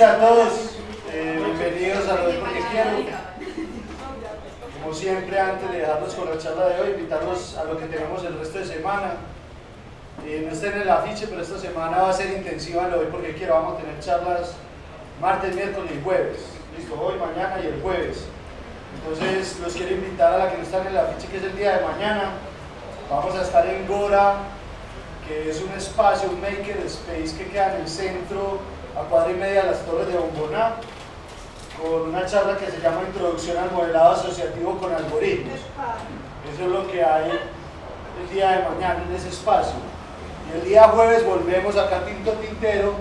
noches a todos, bienvenidos a Lo doy porque quiero. Como siempre, antes de dejarnos con la charla de hoy, invitarlos a lo que tenemos el resto de semana. No está en el afiche, pero esta semana va a ser intensiva en Lo doy porque quiero. Vamos a tener charlas martes, miércoles y jueves. Listo, hoy, mañana y el jueves. Entonces los quiero invitar a la que no está en el afiche, que es el día de mañana. Vamos a estar en Gora, que es un espacio, un maker space que queda en el centro, a cuadra y media de las Torres de Bombona, con una charla que se llama Introducción al Modelado Asociativo con Algoritmos. Eso es lo que hay el día de mañana en ese espacio. Y el día jueves volvemos acá a Tinto Tintero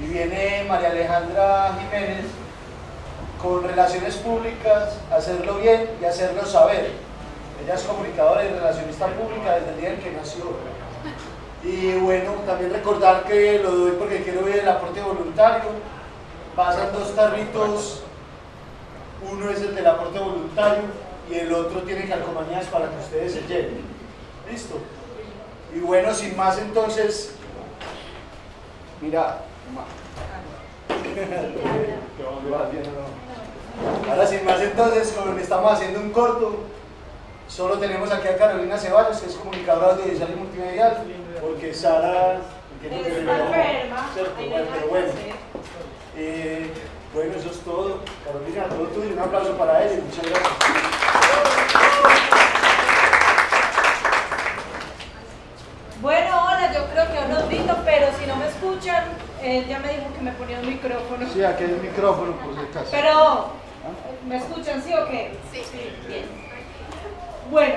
y viene María Alejandra Jiménez con Relaciones Públicas, Hacerlo Bien y Hacerlo Saber. Ella es comunicadora y relacionista pública desde el día en que nació. Y bueno, también recordar que Lo doy porque quiero ver el aporte voluntario. Pasan dos tarritos, uno es el del aporte voluntario y el otro tiene calcomanías para que ustedes se lleven. ¿Listo? Y bueno, sin más entonces, mira, ahora sin más entonces, como estamos haciendo un corto, solo tenemos aquí a Carolina Ceballos, que es comunicadora audiovisual y multimedial, porque Sara tiene que ver pero bueno. Bueno, eso es todo. Carolina, todo tuyo, un aplauso para ella. Muchas gracias. Bueno, hola, yo creo que aún los grito, pero si no me escuchan, él ya me dijo que me ponía un micrófono. Sí, aquí hay un micrófono, por si acaso. Pero, ¿me escuchan, sí o qué? Sí, sí, bien. Bueno,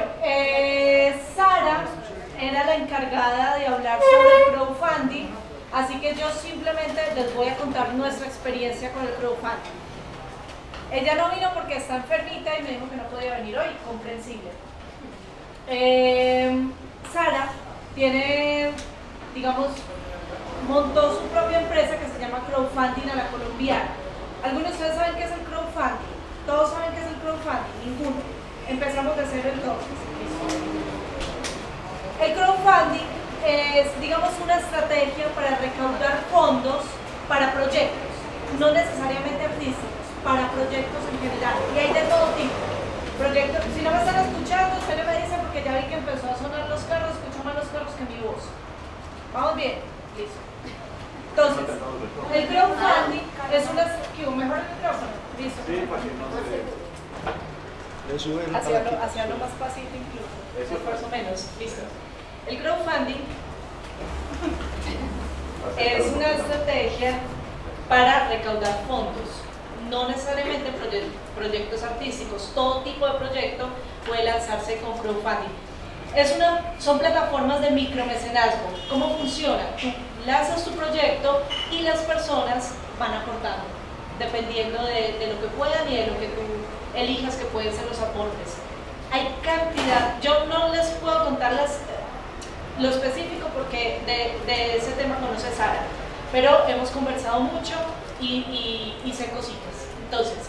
Sara era la encargada de hablar sobre el crowdfunding, así que yo simplemente les voy a contar nuestra experiencia con el crowdfunding. Ella no vino porque está enfermita y me dijo que no podía venir hoy, comprensible. Sara tiene, digamos, montó su propia empresa que se llama Crowdfunding a la Colombiana. ¿Algunos de ustedes saben qué es el crowdfunding? ¿Todos saben qué es el crowdfunding? Ninguno. Empezamos de cero entonces. El crowdfunding es, digamos, una estrategia para recaudar fondos para proyectos, no necesariamente artísticos, para proyectos en general. Y hay de todo tipo. Proyectos, si no me están escuchando, ustedes me dicen porque ya vi que empezó a sonar los carros, escucho más los carros que mi voz. ¿Vamos bien? Listo. Entonces, el crowdfunding es una... ¿Mejor el micrófono? Listo. Sí, para que no se ve. Hacia lo más pasito incluso, eso es más o menos, listo. El crowdfunding es una estrategia para recaudar fondos, no necesariamente proyectos artísticos, todo tipo de proyecto puede lanzarse con crowdfunding. Son plataformas de micromecenazgo. ¿Cómo funciona? Tú lanzas tu proyecto y las personas van aportando, dependiendo de lo que puedan y de lo que tú elijas que pueden ser los aportes. Hay cantidad, yo no les puedo contar lo específico porque de ese tema conoce Sara, pero hemos conversado mucho y sé cositas. Entonces,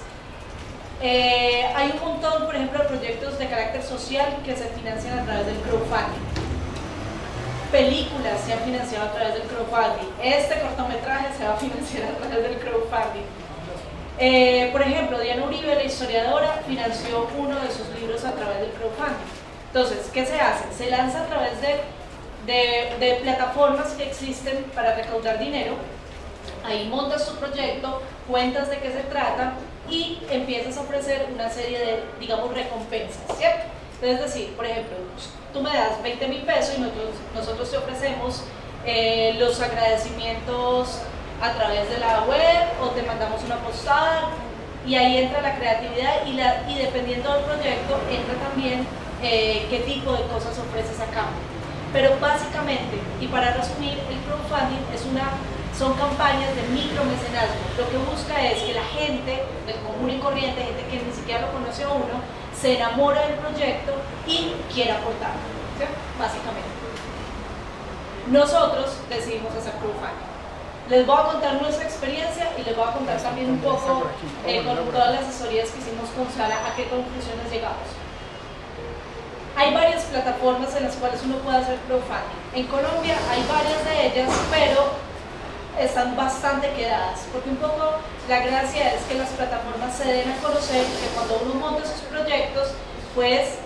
hay un montón, por ejemplo, de proyectos de carácter social que se financian a través del crowdfunding. Películas se han financiado a través del crowdfunding. Este cortometraje se va a financiar a través del crowdfunding. Por ejemplo, Diana Uribe, la historiadora, financió uno de sus libros a través del crowdfunding. Entonces, ¿qué se hace? Se lanza a través de plataformas que existen para recaudar dinero. Ahí montas tu proyecto, cuentas de qué se trata y empiezas a ofrecer una serie de, digamos, recompensas, ¿cierto? Entonces, es decir, por ejemplo, tú me das 20 mil pesos y nosotros te ofrecemos los agradecimientos a través de la web o te mandamos una postada, y ahí entra la creatividad y dependiendo del proyecto entra también qué tipo de cosas ofreces a cambio. Pero básicamente, y para resumir, el crowdfunding son campañas de micromecenazgo. Lo que busca es que la gente del común y corriente, gente que ni siquiera lo conoce a uno, se enamora del proyecto y quiere aportar, ¿sí? Básicamente. Nosotros decidimos hacer crowdfunding. Les voy a contar nuestra experiencia y les voy a contar también un poco con todas las asesorías que hicimos con Sara a qué conclusiones llegamos. Hay varias plataformas en las cuales uno puede hacer crowdfunding. En Colombia hay varias de ellas, pero están bastante quedadas, porque un poco la gracia es que las plataformas se den a conocer, que cuando uno monta sus proyectos, pues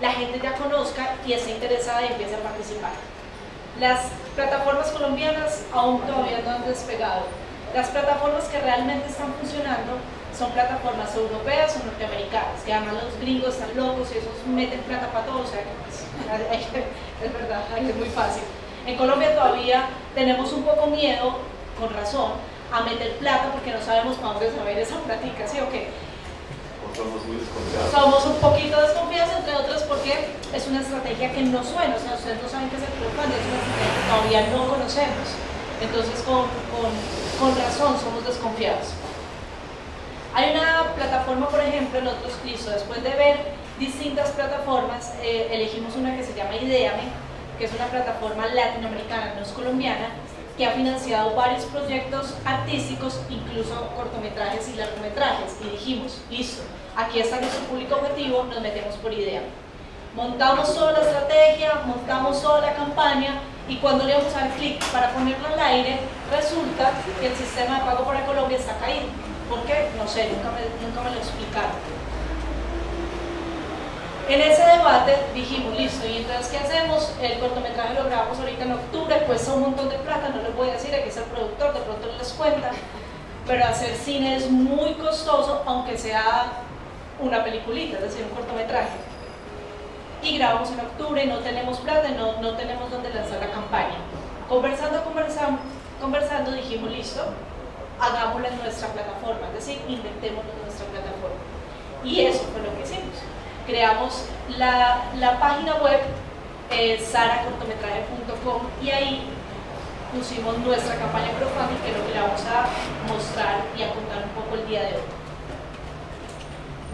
la gente ya conozca y esté interesada y empiece a participar. Las plataformas colombianas aún todavía no han despegado. Las plataformas que realmente están funcionando son plataformas europeas o norteamericanas, que además los gringos están locos y esos meten plata para todos, o sea, es verdad, es muy fácil. En Colombia todavía tenemos un poco miedo, con razón, a meter plata porque no sabemos para dónde saber esa platica, ¿sí o qué? Somos muy desconfiados. Somos un poquito desconfiados, entre otros, porque es una estrategia que no suena, o sea, ustedes no saben qué es el crowdfunding, es una estrategia que todavía no conocemos. Entonces, con razón, somos desconfiados. Hay una plataforma, por ejemplo, nosotros, listo, después de ver distintas plataformas, elegimos una que se llama Ideame, que es una plataforma latinoamericana, no es colombiana, que ha financiado varios proyectos artísticos, incluso cortometrajes y largometrajes, y dijimos, listo, aquí está nuestro público objetivo, nos metemos por Ideame. Montamos toda la estrategia, montamos toda la campaña, y cuando le vamos al clic para ponerla al aire, resulta que el sistema de pago para Colombia está caído. ¿Por qué? No sé, nunca me lo explicaron. En ese debate dijimos, listo, ¿y entonces qué hacemos? El cortometraje lo grabamos ahorita en octubre, cuesta un montón de plata, no les voy a decir, aquí es el productor, de pronto no les cuenta, pero hacer cine es muy costoso, aunque sea una peliculita, es decir, un cortometraje. Y grabamos en octubre, no tenemos plata, no tenemos dónde lanzar la campaña. Conversando dijimos, listo, hagámoslo en nuestra plataforma, es decir, inventémoslo en nuestra plataforma. Y eso fue lo que hicimos. Creamos la página web saracortometraje.com y ahí pusimos nuestra campaña crowdfunding, que es lo que le vamos a mostrar y a contar un poco el día de hoy.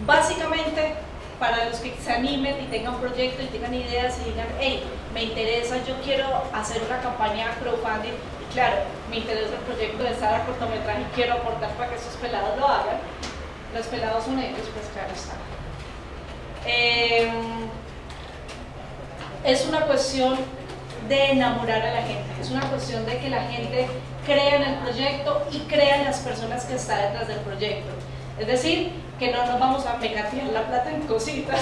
Básicamente, para los que se animen y tengan proyectos y tengan ideas y digan, hey, me interesa, yo quiero hacer una campaña crowdfunding, y claro, me interesa el proyecto de Sara Cortometraje y quiero aportar para que esos pelados lo hagan. Los pelados son ellos, pues claro está. Es una cuestión de enamorar a la gente, es una cuestión de que la gente crea en el proyecto y crea en las personas que están detrás del proyecto. Es decir, que no nos vamos a pecatear la plata en cositas,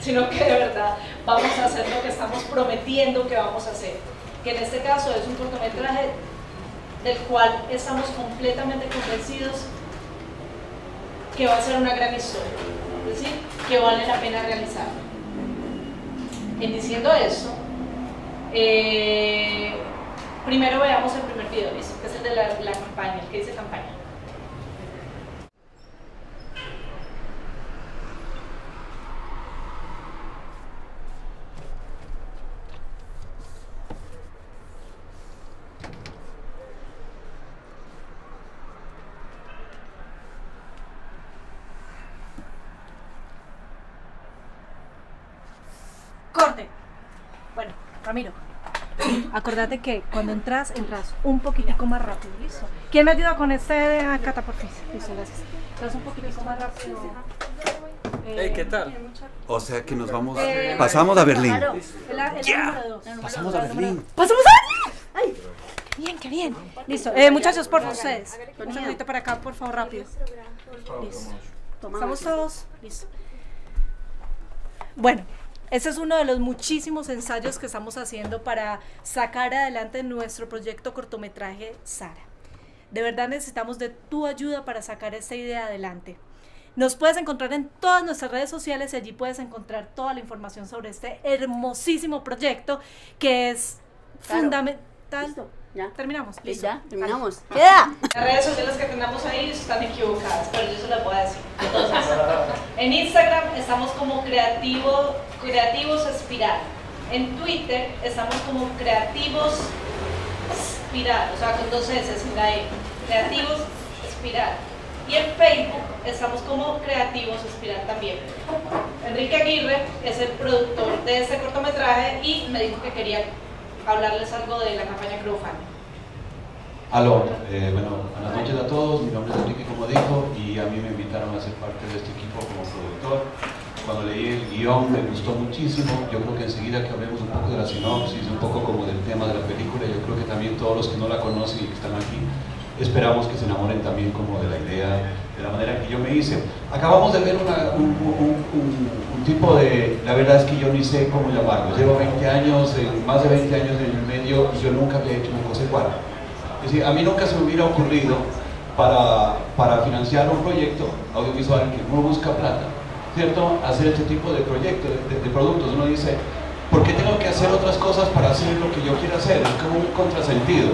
sino que de verdad vamos a hacer lo que estamos prometiendo que vamos a hacer. Que en este caso es un cortometraje del cual estamos completamente convencidos que va a ser una gran historia, es decir, que vale la pena realizarlo. En diciendo eso, primero veamos el primer video, que es el de la campaña, el que dice campaña. Ramiro, acordate que cuando entras un poquitico más rápido, ¿listo? ¿Quién me ayuda con este Cata, por fin? Listo, gracias. Entras un poquitico más rápido. Hey, ¿qué tal? O sea que nos vamos... pasamos a Berlín. Claro, pasamos a Berlín. ¡Pasamos a Berlín! ¡Ay! Bien, qué bien. Listo. Muchachos, por favor, ustedes. Un segundito para acá, por favor, rápido. Listo. ¿Estamos todos? Listo. Bueno. Este es uno de los muchísimos ensayos que estamos haciendo para sacar adelante nuestro proyecto cortometraje Sara. De verdad necesitamos de tu ayuda para sacar esta idea adelante. Nos puedes encontrar en todas nuestras redes sociales y allí puedes encontrar toda la información sobre este hermosísimo proyecto que es fundamental. ¿Listo? ¿Ya? ¿Terminamos? ¿Listo? Ya, terminamos. ¡Queda! Las redes sociales que tenemos ahí están equivocadas, pero yo se las voy a decir. Entonces, en Instagram estamos como Creativos Espiral. En Twitter estamos como Creativos Espiral, o sea, con dos S sin la E. Creativos Espiral. Y en Facebook estamos como Creativos Espiral también. Enrique Aguirre es el productor de este cortometraje y me dijo que quería hablarles algo de la campaña crowdfunding. Aló, bueno, buenas noches a todos, mi nombre es Enrique, como dijo, y a mí me invitaron a ser parte de este equipo como productor. Cuando leí el guión me gustó muchísimo. Yo creo que enseguida que hablemos un poco de la sinopsis, un poco como del tema de la película, yo creo que también todos los que no la conocen y que están aquí, esperamos que se enamoren también como de la idea, de la manera que yo me hice. Acabamos de ver un tipo de... La verdad es que yo ni sé cómo llamarlo. Llevo 20 años, más de 20 años en el medio, y yo nunca había hecho una cosa igual. Es decir, a mí nunca se me hubiera ocurrido para financiar un proyecto audiovisual que no busca plata, ¿cierto?, hacer este tipo de proyectos, de productos. Uno dice, ¿por qué tengo que hacer otras cosas para hacer lo que yo quiero hacer? Es como un contrasentido.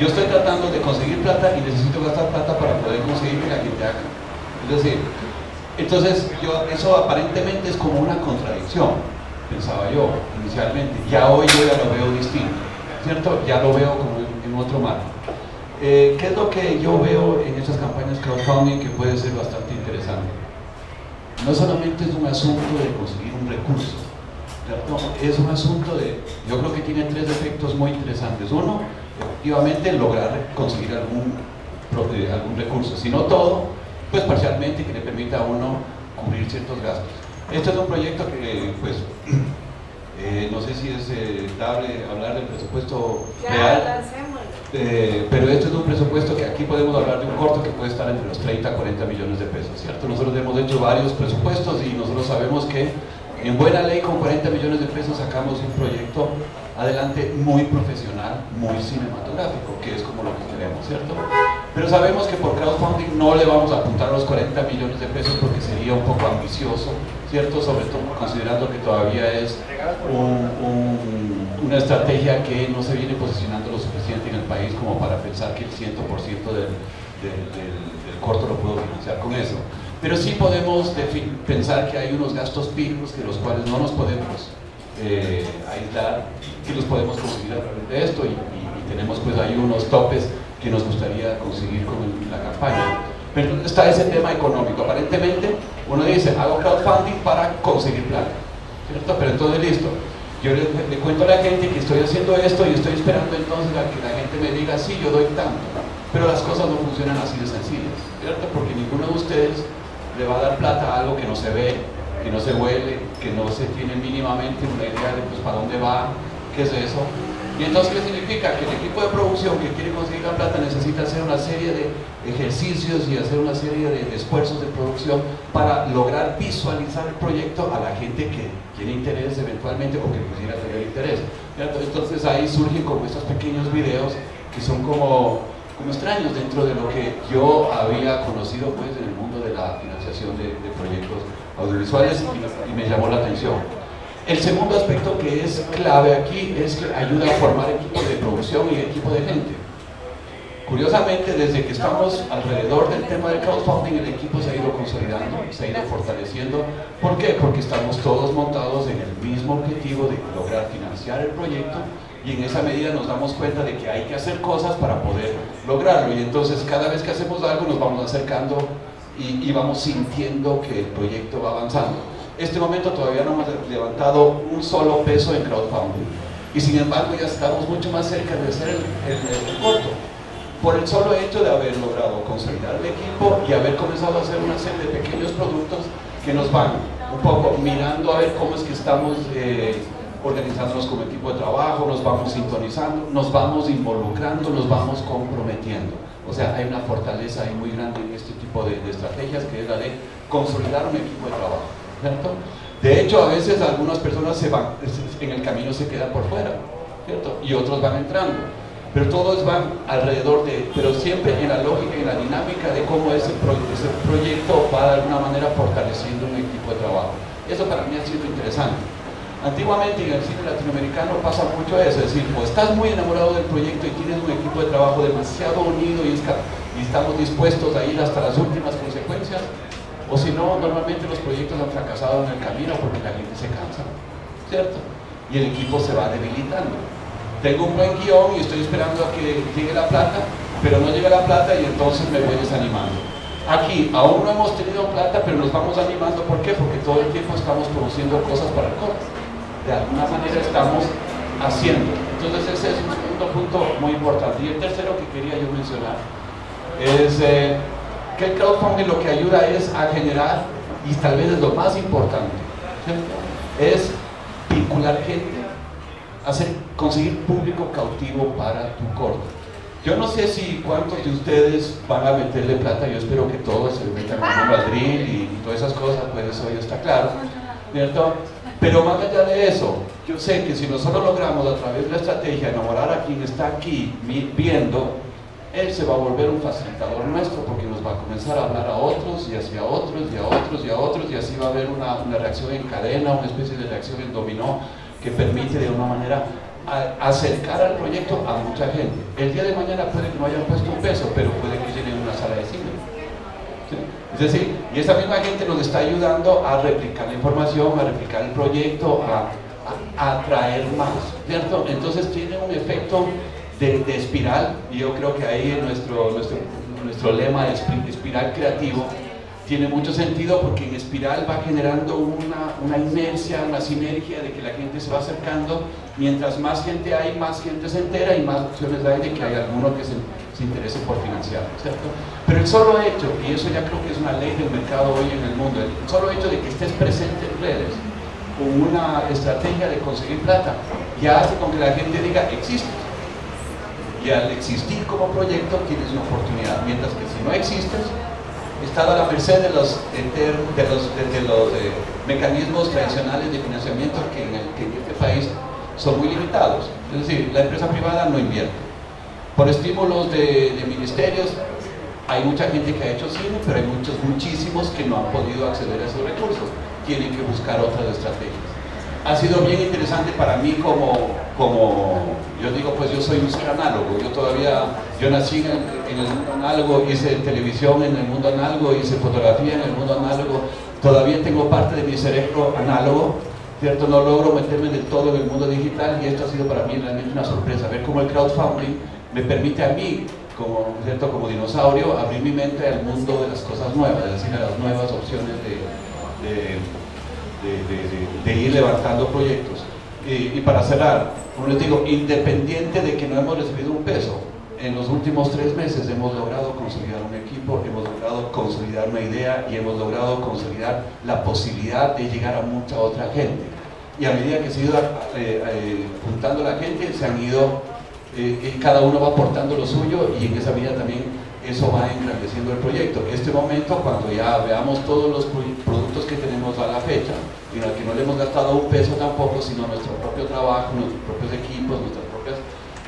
Yo estoy tratando de conseguir plata y necesito gastar plata para poder conseguir que la gente haga. Es decir, entonces yo, eso aparentemente es como una contradicción, pensaba yo inicialmente. Ya hoy yo ya lo veo distinto, ¿cierto? Ya lo veo como en otro marco. ¿Qué es lo que yo veo en estas campañas crowdfunding que puede ser bastante interesante? No solamente es un asunto de conseguir un recurso, ¿cierto? Es un asunto de... Yo creo que tiene tres efectos muy interesantes. Uno, efectivamente lograr conseguir algún recurso, si no todo, pues parcialmente, que le permita a uno cubrir ciertos gastos. Este es un proyecto que, pues, no sé si es dable hablar del presupuesto real, pero este es un presupuesto que aquí podemos hablar de un corto que puede estar entre los 30 a 40 millones de pesos, ¿cierto? Nosotros hemos hecho varios presupuestos y nosotros sabemos que en buena ley con 40 millones de pesos sacamos un proyecto adelante muy profesional, muy cinematográfico, que es como lo que queremos, ¿cierto? Pero sabemos que por crowdfunding no le vamos a apuntar los 40 millones de pesos porque sería un poco ambicioso, ¿cierto? Sobre todo considerando que todavía es una estrategia que no se viene posicionando lo suficiente en el país como para pensar que el 100% del corto lo puedo financiar con eso. Pero sí podemos pensar que hay unos gastos fijos de los cuales no nos podemos aislar, que los podemos conseguir a través de esto, y tenemos, pues, hay unos topes que nos gustaría conseguir con la campaña. Pero está ese tema económico. Aparentemente uno dice, hago crowdfunding para conseguir plata, ¿cierto? Pero entonces listo, yo le cuento a la gente que estoy haciendo esto y estoy esperando entonces a que la gente me diga, sí, yo doy tanto. Pero las cosas no funcionan así de sencillas, ¿cierto? Porque ninguno de ustedes le va a dar plata a algo que no se ve, que no se huele, que no se tiene mínimamente una idea de, pues, para dónde va, qué es eso. Y entonces, ¿qué significa? Que el equipo de producción que quiere conseguir la plata necesita hacer una serie de ejercicios y hacer una serie de esfuerzos de producción para lograr visualizar el proyecto a la gente que tiene interés eventualmente o que pudiera tener interés, ¿cierto? Entonces ahí surgen como estos pequeños videos que son como extraños dentro de lo que yo había conocido, pues, en el mundo de la financiación de proyectos audiovisuales, y me llamó la atención. El segundo aspecto que es clave aquí es que ayuda a formar equipos de producción y equipo de gente. Curiosamente, desde que estamos alrededor del tema del crowdfunding, el equipo se ha ido consolidando, se ha ido fortaleciendo. ¿Por qué? Porque estamos todos montados en el mismo objetivo de lograr financiar el proyecto, y en esa medida nos damos cuenta de que hay que hacer cosas para poder lograrlo, y entonces cada vez que hacemos algo nos vamos acercando y vamos sintiendo que el proyecto va avanzando. En este momento todavía no hemos levantado un solo peso en crowdfunding, y sin embargo ya estamos mucho más cerca de hacer el corto, por el solo hecho de haber logrado consolidar el equipo y haber comenzado a hacer una serie de pequeños productos que nos van un poco mirando a ver cómo es que estamos organizándonos como equipo de trabajo, nos vamos sintonizando, nos vamos involucrando, nos vamos comprometiendo. O sea, hay una fortaleza ahí muy grande en este tipo de estrategias, que es la de consolidar un equipo de trabajo, ¿cierto? De hecho, a veces algunas personas se van, en el camino se quedan por fuera, ¿cierto? Y otros van entrando, pero todos van alrededor de, pero siempre en la lógica y en la dinámica de cómo ese proyecto va de alguna manera fortaleciendo un equipo de trabajo. Eso para mí ha sido interesante. Antiguamente en el cine latinoamericano pasa mucho eso, es decir, o estás muy enamorado del proyecto y tienes un equipo de trabajo demasiado unido y estamos dispuestos a ir hasta las últimas consecuencias, o si no, normalmente los proyectos han fracasado en el camino porque la gente se cansa, ¿cierto? Y el equipo se va debilitando. Tengo un buen guión y estoy esperando a que llegue la plata, pero no llega la plata y entonces me voy desanimando. Aquí aún no hemos tenido plata, pero nos vamos animando. ¿Por qué? Porque todo el tiempo estamos produciendo cosas para el corto. De alguna manera estamos haciendo. Entonces ese es un segundo punto muy importante. Y el tercero que quería yo mencionar es que el crowdfunding lo que ayuda es a generar, y tal vez es lo más importante, es vincular gente, conseguir público cautivo para tu corto. Yo no sé si cuántos de ustedes van a meterle plata, yo espero que todos se metan con un ladril y todas esas cosas, pues eso ya está claro, ¿cierto? Pero más allá de eso, yo sé que si nosotros logramos a través de la estrategia enamorar a quien está aquí viendo, él se va a volver un facilitador nuestro, porque nos va a comenzar a hablar a otros y hacia otros y a otros y a otros, y así va a haber una reacción en cadena, una especie de reacción en dominó que permite de una manera acercar al proyecto a mucha gente. El día de mañana puede que no hayan puesto un peso, pero puede que llenen una sala de cine, ¿sí? Es decir, y esa misma gente nos está ayudando a replicar la información, a replicar el proyecto, a atraer más, ¿cierto? Entonces tiene un efecto de espiral, y yo creo que ahí nuestro lema de espiral creativo tiene mucho sentido, porque en espiral va generando una inercia, una sinergia de que la gente se va acercando. Mientras más gente hay, más gente se entera y más opciones hay de que hay alguno que se interese por financiar, ¿cierto? Pero el solo hecho, y eso ya creo que es una ley del mercado hoy en el mundo, el solo hecho de que estés presente en redes con una estrategia de conseguir plata ya hace con que la gente diga existe. Y al existir como proyecto tienes una oportunidad, mientras que si no existes, estás a la merced de los mecanismos tradicionales de financiamiento que en este país son muy limitados. Es decir, la empresa privada no invierte. Por estímulos de ministerios, hay mucha gente que ha hecho cine, pero hay muchísimos que no han podido acceder a esos recursos. Tienen que buscar otras estrategias. Ha sido bien interesante para mí como yo digo, pues yo soy un ser análogo, yo nací en el mundo análogo, hice televisión en el mundo análogo, hice fotografía en el mundo análogo, todavía tengo parte de mi cerebro análogo, ¿cierto? No logro meterme del todo en el mundo digital, y esto ha sido para mí realmente una sorpresa, ver cómo el crowdfunding me permite a mí, ¿cierto? Como dinosaurio, abrir mi mente al mundo de las cosas nuevas, es decir, a las nuevas opciones de ir levantando proyectos. Y para cerrar, como les digo, independiente de que no hemos recibido un peso, en los últimos 3 meses hemos logrado consolidar un equipo, hemos logrado consolidar una idea y hemos logrado consolidar la posibilidad de llegar a mucha otra gente. Y a medida que se ha ido juntando la gente, se han ido, cada uno va aportando lo suyo, y en esa medida también eso va engrandeciendo el proyecto. En este momento, cuando ya veamos todos los productos que tenemos a la fecha, en los que no le hemos gastado un peso tampoco, sino nuestro propio trabajo, nuestros propios equipos, nuestras propias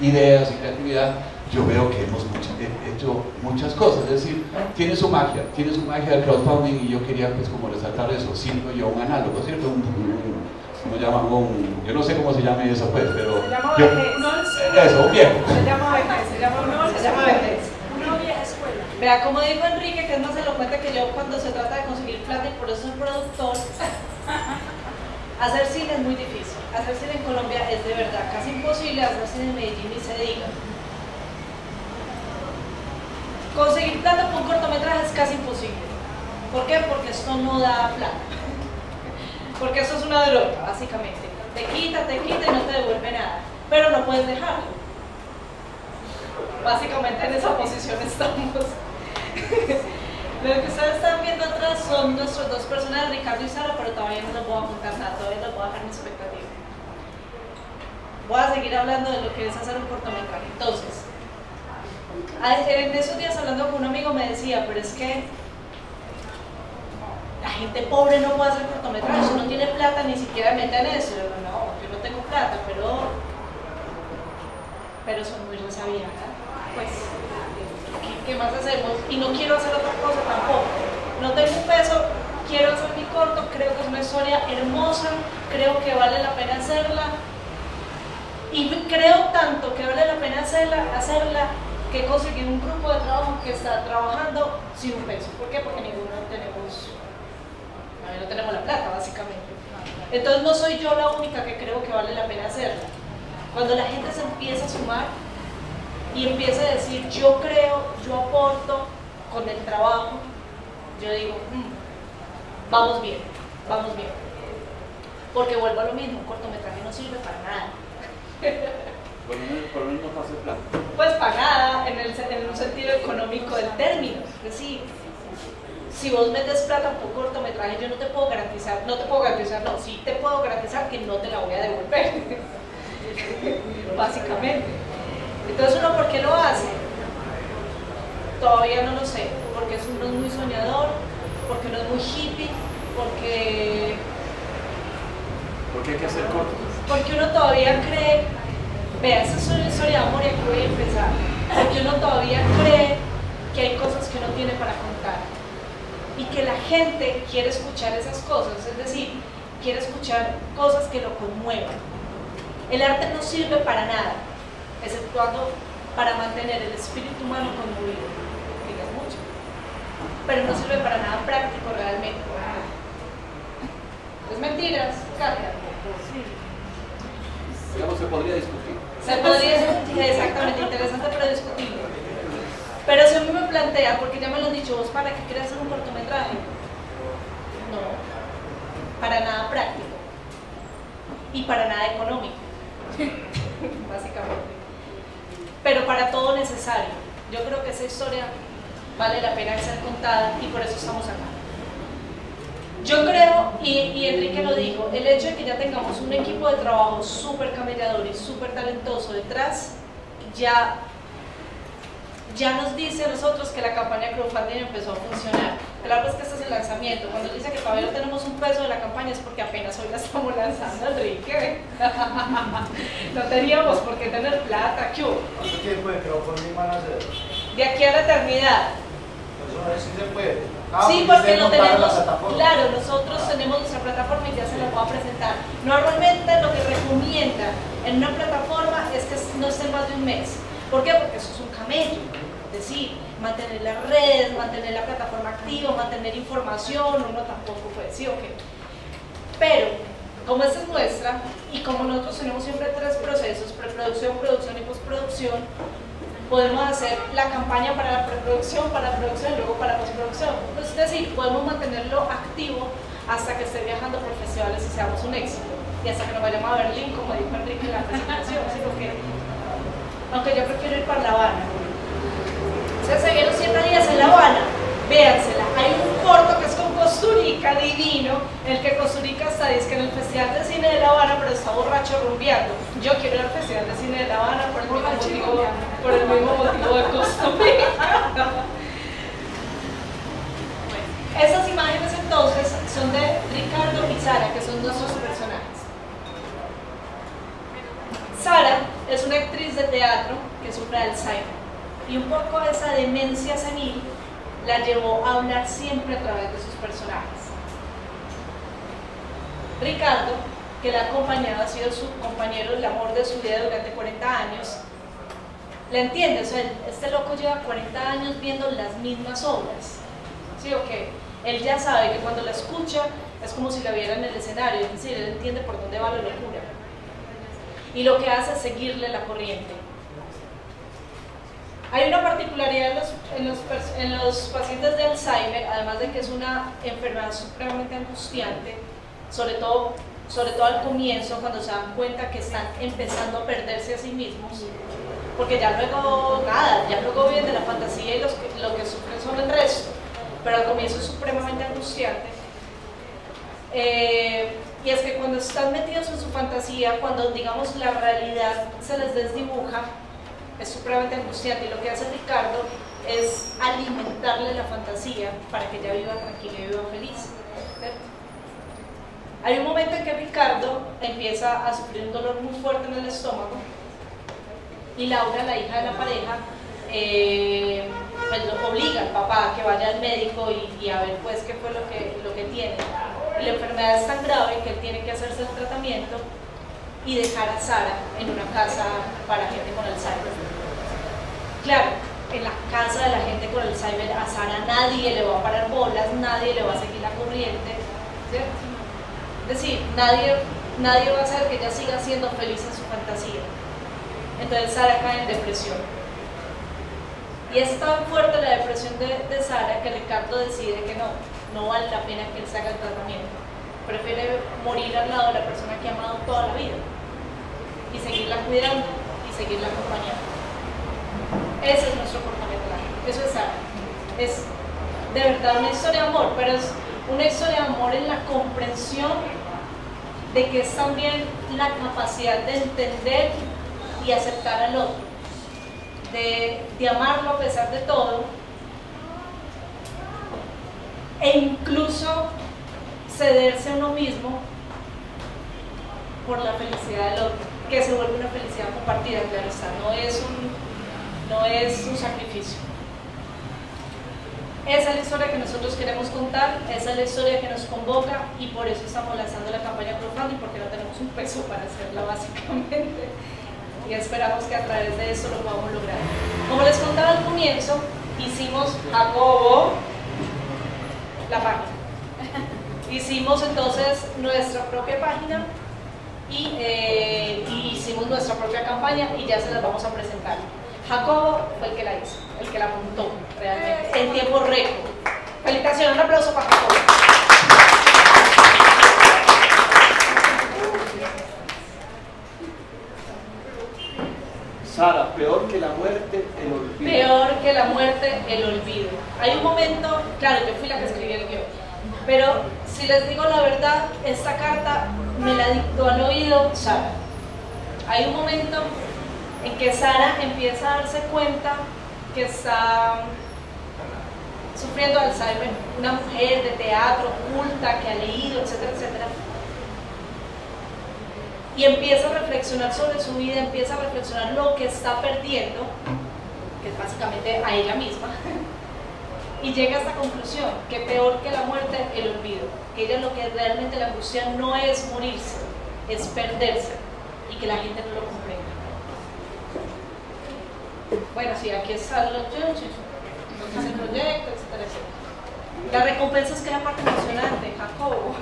ideas y creatividad, yo veo que hemos hecho muchas cosas. Es decir, tiene su magia el crowdfunding, y yo quería, pues, como resaltar eso, siendo yo un análogo, ¿cierto? ¿Cómo llaman? Yo no sé cómo se llame eso, pues, pero... Se llama vejez. Eso, un viejo. Se llama vejez. Vea, como dijo Enrique, que es más elocuente que yo cuando se trata de conseguir plata, y por eso es productor. Hacer cine es muy difícil, hacer cine en Colombia es de verdad casi imposible, hacer cine en Medellín ni se diga. Conseguir plata con cortometraje es casi imposible. ¿Por qué? Porque esto no da plata. Porque esto es una droga, básicamente. Te quita y no te devuelve nada. Pero no puedes dejarlo. Básicamente en esa posición estamos. Lo que ustedes están viendo atrás son nuestros dos personajes, Ricardo y Sara, pero todavía no los voy a montar nada, todavía no les voy a dejar mi expectativa. Voy a seguir hablando de lo que es hacer un cortometraje. Entonces, en esos días hablando con un amigo me decía, pero es que la gente pobre no puede hacer cortometrajes, no tiene plata, ni siquiera meten eso. Yo digo, no, yo no tengo plata, pero son muy resabidas, pues, ¿qué más hacemos? Y no quiero hacer otra cosa tampoco, no tengo un peso, quiero hacer mi corto, creo que es una historia hermosa, creo que vale la pena hacerla, y creo tanto que vale la pena hacerla que conseguí un grupo de trabajo que está trabajando sin un peso. ¿Por qué? Porque no tenemos la plata, básicamente. Entonces no soy yo la única que creo que vale la pena hacerla. Cuando la gente se empieza a sumar y empieza a decir, yo creo, yo aporto con el trabajo, yo digo, vamos bien. Porque vuelvo a lo mismo, un cortometraje no sirve para nada. Por lo menos no hace plata. Pues para nada, en un sentido económico del término. Es decir, si vos metes plata por un cortometraje, yo no te puedo garantizar, no, sí te puedo garantizar que no te la voy a devolver, básicamente. Entonces, ¿uno por qué lo hace? Todavía no lo sé, porque uno es muy soñador, porque uno es muy hippie, porque... porque hay que hacer cortos. Porque uno todavía cree, vea, esa es una historia de amor y aquí voy a empezar, porque uno todavía cree que hay cosas que uno tiene para contar y que la gente quiere escuchar esas cosas, es decir, quiere escuchar cosas que lo conmuevan. El arte no sirve para nada, exceptuando para mantener el espíritu humano conmovido, que es mucho, pero no sirve para nada práctico realmente. Es mentiras, Katia. Sí. Digamos, se podría discutir. Se podría discutir, exactamente, interesante pero discutible. Pero si a mí me plantea, porque ya me lo han dicho, ¿vos para qué querés hacer un cortometraje? No, para nada práctico y para nada económico, básicamente. Pero para todo necesario. Yo creo que esa historia vale la pena ser contada y por eso estamos acá. Yo creo, y Enrique lo dijo, el hecho de que ya tengamos un equipo de trabajo súper camellador y súper talentoso detrás, ya nos dice a nosotros que la campaña crowdfunding empezó a funcionar. Claro, es que este es el lanzamiento. Cuando dice que todavía no tenemos un peso de la campaña es porque apenas hoy la estamos lanzando, Enrique. No teníamos por qué tener plata. ¿Cuánto tiempo de crowdfunding van a hacer? De aquí a la eternidad. Pues sí se puede. Sí, porque lo tenemos, claro, nosotros tenemos nuestra plataforma y ya se la voy a presentar. Normalmente lo que recomienda en una plataforma es que no esté más de un mes. ¿Por qué? Porque eso es un camello. Es decir, mantener las redes, mantener la plataforma activa, mantener información, uno tampoco puede decir, ok. Pero, como esta es nuestra, y como nosotros tenemos siempre tres procesos, preproducción, producción y postproducción, podemos hacer la campaña para la preproducción, para la producción y luego para la postproducción. Pues es decir, podemos mantenerlo activo hasta que esté viajando por festivales y seamos un éxito. Y hasta que nos vayamos a Berlín, como dijo Enrique en la presentación, sino que, aunque yo prefiero ir para La Habana. O sea, se vieron 7 días en La Habana, véansela. Hay un corto que es con Costurica, divino, el que Costurica está dice que en el Festival de Cine de La Habana, pero está borracho rumbeando. Yo quiero ir al Festival de Cine de La Habana por el mismo motivo. Por el mismo motivo de costumbre. Bueno, esas imágenes entonces son de Ricardo y Sara, que son nuestros personajes. Sara es una actriz de teatro que sufre Alzheimer y un poco esa demencia senil la llevó a hablar siempre a través de sus personajes. Ricardo, que la ha acompañado, ha sido su compañero, el amor de su vida durante 40 años, ¿la entiendes? O sea, este loco lleva 40 años viendo las mismas obras, ¿sí o qué? Él ya sabe que cuando la escucha es como si la viera en el escenario, es decir, él entiende por dónde va la locura. Y lo que hace es seguirle la corriente. Hay una particularidad en los pacientes de Alzheimer, además de que es una enfermedad supremamente angustiante, sobre todo al comienzo, cuando se dan cuenta que están empezando a perderse a sí mismos, porque ya luego nada, ya luego viene la fantasía y lo que sufren son el resto, pero al comienzo es supremamente angustiante. Y es que cuando están metidos en su fantasía, cuando digamos la realidad se les desdibuja, es supremamente angustiante, y lo que hace Ricardo es alimentarle la fantasía para que ella viva tranquila y viva feliz. Hay un momento en que Ricardo empieza a sufrir un dolor muy fuerte en el estómago, y Laura, la hija de la pareja, pues lo obliga al papá a que vaya al médico y a ver pues qué fue lo que tiene. Y la enfermedad es tan grave que él tiene que hacerse el tratamiento y dejar a Sara en una casa para gente con Alzheimer. Claro, en la casa de la gente con Alzheimer a Sara nadie le va a parar bolas, nadie le va a seguir la corriente, ¿cierto? Es decir, nadie va a hacer que ella siga siendo feliz en su fantasía. Entonces Sara cae en depresión. Y es tan fuerte la depresión de Sara que Ricardo decide que no vale la pena que él se haga el tratamiento. Prefiere morir al lado de la persona que ha amado toda la vida y seguirla cuidando y seguirla acompañando. Ese es nuestro comportamiento. Eso es Sara. Es de verdad una historia de amor, pero es una historia de amor en la comprensión de que es también la capacidad de entender y aceptar al otro, de amarlo a pesar de todo, e incluso cederse a uno mismo por la felicidad del otro, que se vuelve una felicidad compartida, claro está, no es un sacrificio. Esa es la historia que nosotros queremos contar, esa es la historia que nos convoca y por eso estamos lanzando la campaña Crowdfunding, porque no tenemos un peso para hacerla básicamente y esperamos que a través de eso lo podamos lograr. Como les contaba al comienzo, hicimos Jacobo la página. Hicimos entonces nuestra propia página y hicimos nuestra propia campaña y ya se las vamos a presentar. Jacobo fue el que la hizo, el que la montó realmente, en tiempo récord. Felicitaciones, un aplauso para Jacobo. Sara, peor que la muerte, el olvido. Peor que la muerte, el olvido. Hay un momento, claro, yo fui la que escribí el guión, pero si les digo la verdad, esta carta me la dictó al oído Sara. Hay un momento en que Sara empieza a darse cuenta que está sufriendo Alzheimer, una mujer de teatro, culta, que ha leído, etcétera, etcétera. Y empieza a reflexionar sobre su vida, empieza a reflexionar lo que está perdiendo, que es básicamente a ella misma, y llega a esta conclusión, que peor que la muerte, el olvido. Que ella lo que realmente la angustia no es morirse, es perderse, y que la gente no lo comprende. Bueno, sí, aquí están los judges, lo que es el proyecto, etcétera, etcétera. La recompensa es que era parte emocionante, Jacobo.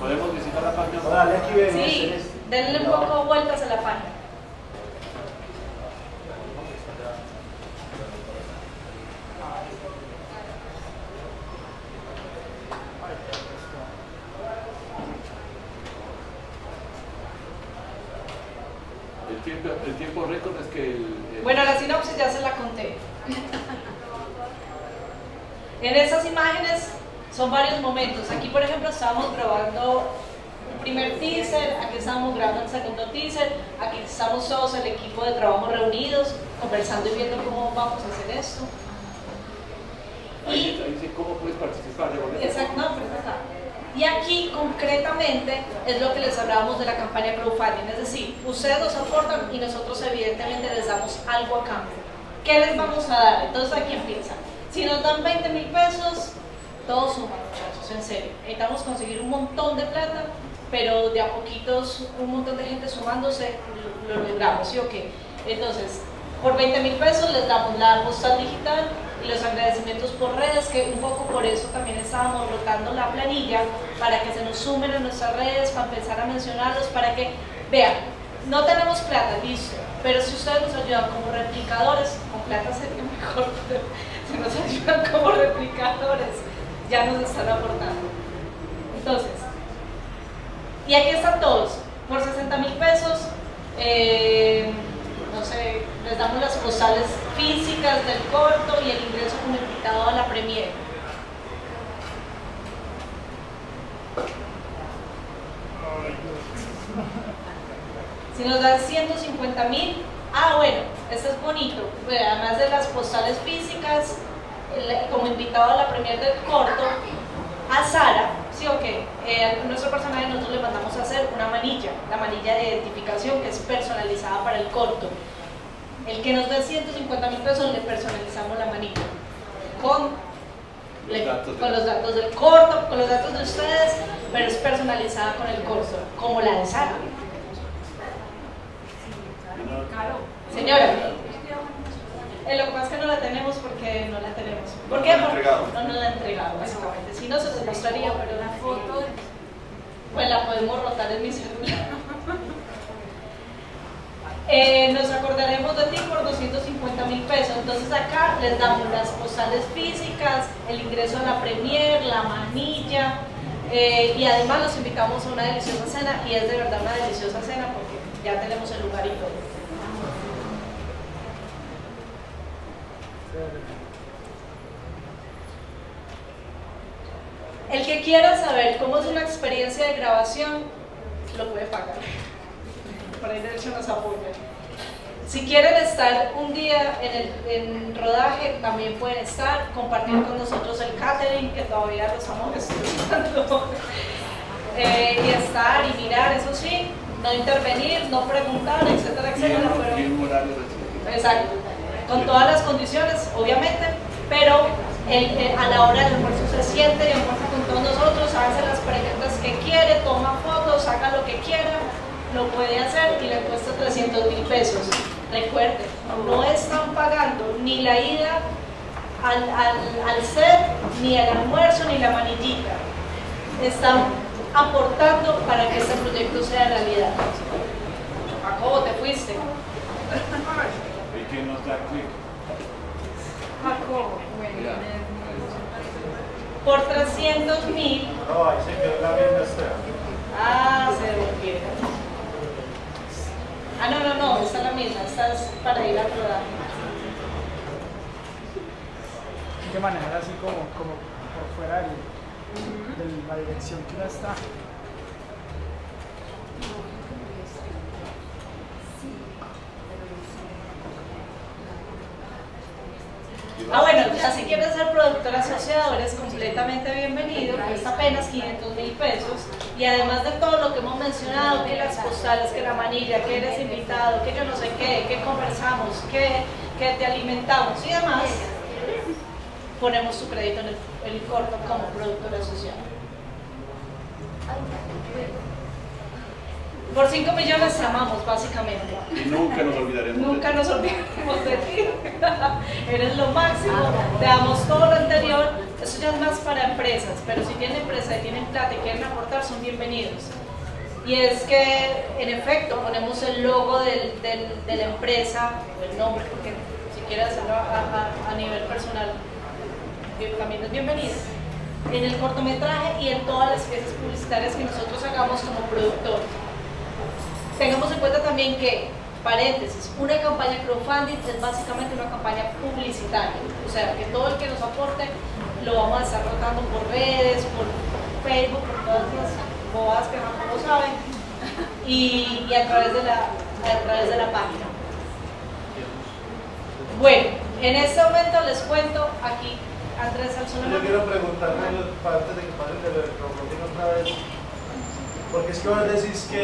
¿Podemos visitar la página? Dale, aquí vemos. Sí, denle un poco vueltas a la página. El tiempo récord es que... Bueno, la sinopsis ya se la conté. En esas imágenes son varios momentos. Aquí, por ejemplo, estábamos grabando un primer teaser, aquí estábamos grabando el segundo teaser, aquí estamos todos el equipo de trabajo reunidos, conversando y viendo cómo vamos a hacer esto. Ahí dice cómo puedes participar. Exacto, no, pues acá. Y aquí, concretamente, es lo que les hablábamos de la campaña crowdfunding, es decir, ustedes nos aportan y nosotros evidentemente les damos algo a cambio. ¿Qué les vamos a dar? Entonces aquí empieza. Si nos dan 20.000 pesos, todos suman, muchachos, en serio. Necesitamos conseguir un montón de plata, pero de a poquitos, un montón de gente sumándose, lo logramos, ¿sí o qué? Entonces, por 20.000 pesos les damos la postal digital, y los agradecimientos por redes, que un poco por eso también estábamos rotando la planilla, para que se nos sumen a nuestras redes, para empezar a mencionarlos, para que vean, no tenemos plata, listo, pero si ustedes nos ayudan como replicadores, con plata sería mejor, pero si nos ayudan como replicadores, ya nos están aportando. Entonces, y aquí están todos, por 60.000 pesos, no sé, les damos las postales físicas del corto y el ingreso como invitado a la premiere. Si nos dan 150.000, ah bueno, esto es bonito, además de las postales físicas, como invitado a la premiere del corto, a Sara, sí o qué, nuestro personaje nosotros le mandamos a hacer una manilla, la manilla de identificación que es personalizada para el corto. El que nos dé 150.000 pesos le personalizamos la manilla con los datos del corto, con los datos de ustedes, pero es personalizada con el corto, como la de Sara. Señora, lo que pasa es que no la tenemos porque no la tenemos. ¿Por qué? No nos la han entregado, básicamente. Si no, se les mostraría, pero la foto, pues la podemos rotar en mi celular. Nos acordaremos de ti por 250.000 pesos. Entonces acá les damos las postales físicas, el ingreso a la premier, la manilla, y además los invitamos a una deliciosa cena, y es de verdad una deliciosa cena porque ya tenemos el lugar y todo. El que quiera saber cómo es una experiencia de grabación, lo puede pagar. Por ahí de hecho nos apoya. Si quieren estar un día en rodaje, también pueden estar, compartir con nosotros el catering, que todavía lo estamos estudiando, y estar y mirar, eso sí, no intervenir, no preguntar, etcétera, etcétera. Pero, exacto, con todas las condiciones, obviamente, pero a la hora del almuerzo se siente y almuerza con todos nosotros, hace las preguntas que quiere, toma fotos, saca lo que quiera, lo puede hacer y le cuesta 300.000 pesos. Recuerden, no están pagando ni la ida al set, ni el almuerzo, ni la manillita. Están aportando para que este proyecto sea realidad. Jacobo, te fuiste. ¿Y quién nos da clic? Jacobo. Por 300.000. No, ahí se quedó la vienda extra. Ah, se devolvieron. Ah, no, esta es la misma, esta es para ir a rodar. Hay que manejar así como por fuera de la dirección que ya está. Ah, bueno, ya si quieres ser productor asociado, eres completamente bienvenido, cuesta apenas 500.000 pesos. Y además de todo lo que hemos mencionado, que las postales, que la manilla, que eres invitado, que yo no sé qué, que conversamos, que te alimentamos y demás, ponemos tu crédito en el corto como productor asociado. Por 5 millones te amamos, básicamente. Y nunca nos olvidaremos. Nunca nos olvidaremos de ti. Eres lo máximo. Te damos todo lo anterior. Eso ya es más para empresas, pero si tienen empresa y tienen plata y quieren aportar, son bienvenidos. Y es que, en efecto, ponemos el logo de la empresa, o el nombre, porque si quieres hacerlo a nivel personal, también es bienvenido. En el cortometraje y en todas las piezas publicitarias que nosotros hagamos como productor. Tengamos en cuenta también que, paréntesis, una campaña crowdfunding es básicamente una campaña publicitaria, o sea, que todo el que nos aporte lo vamos a estar rotando por redes, por Facebook, por todas las bobadas que no lo saben, y a través de la página. Bueno, en este momento les cuento aquí, Andrés Alzheimer. Yo quiero preguntarle antes de que pasen de lo del crowdfunding otra vez, porque es que vos decís que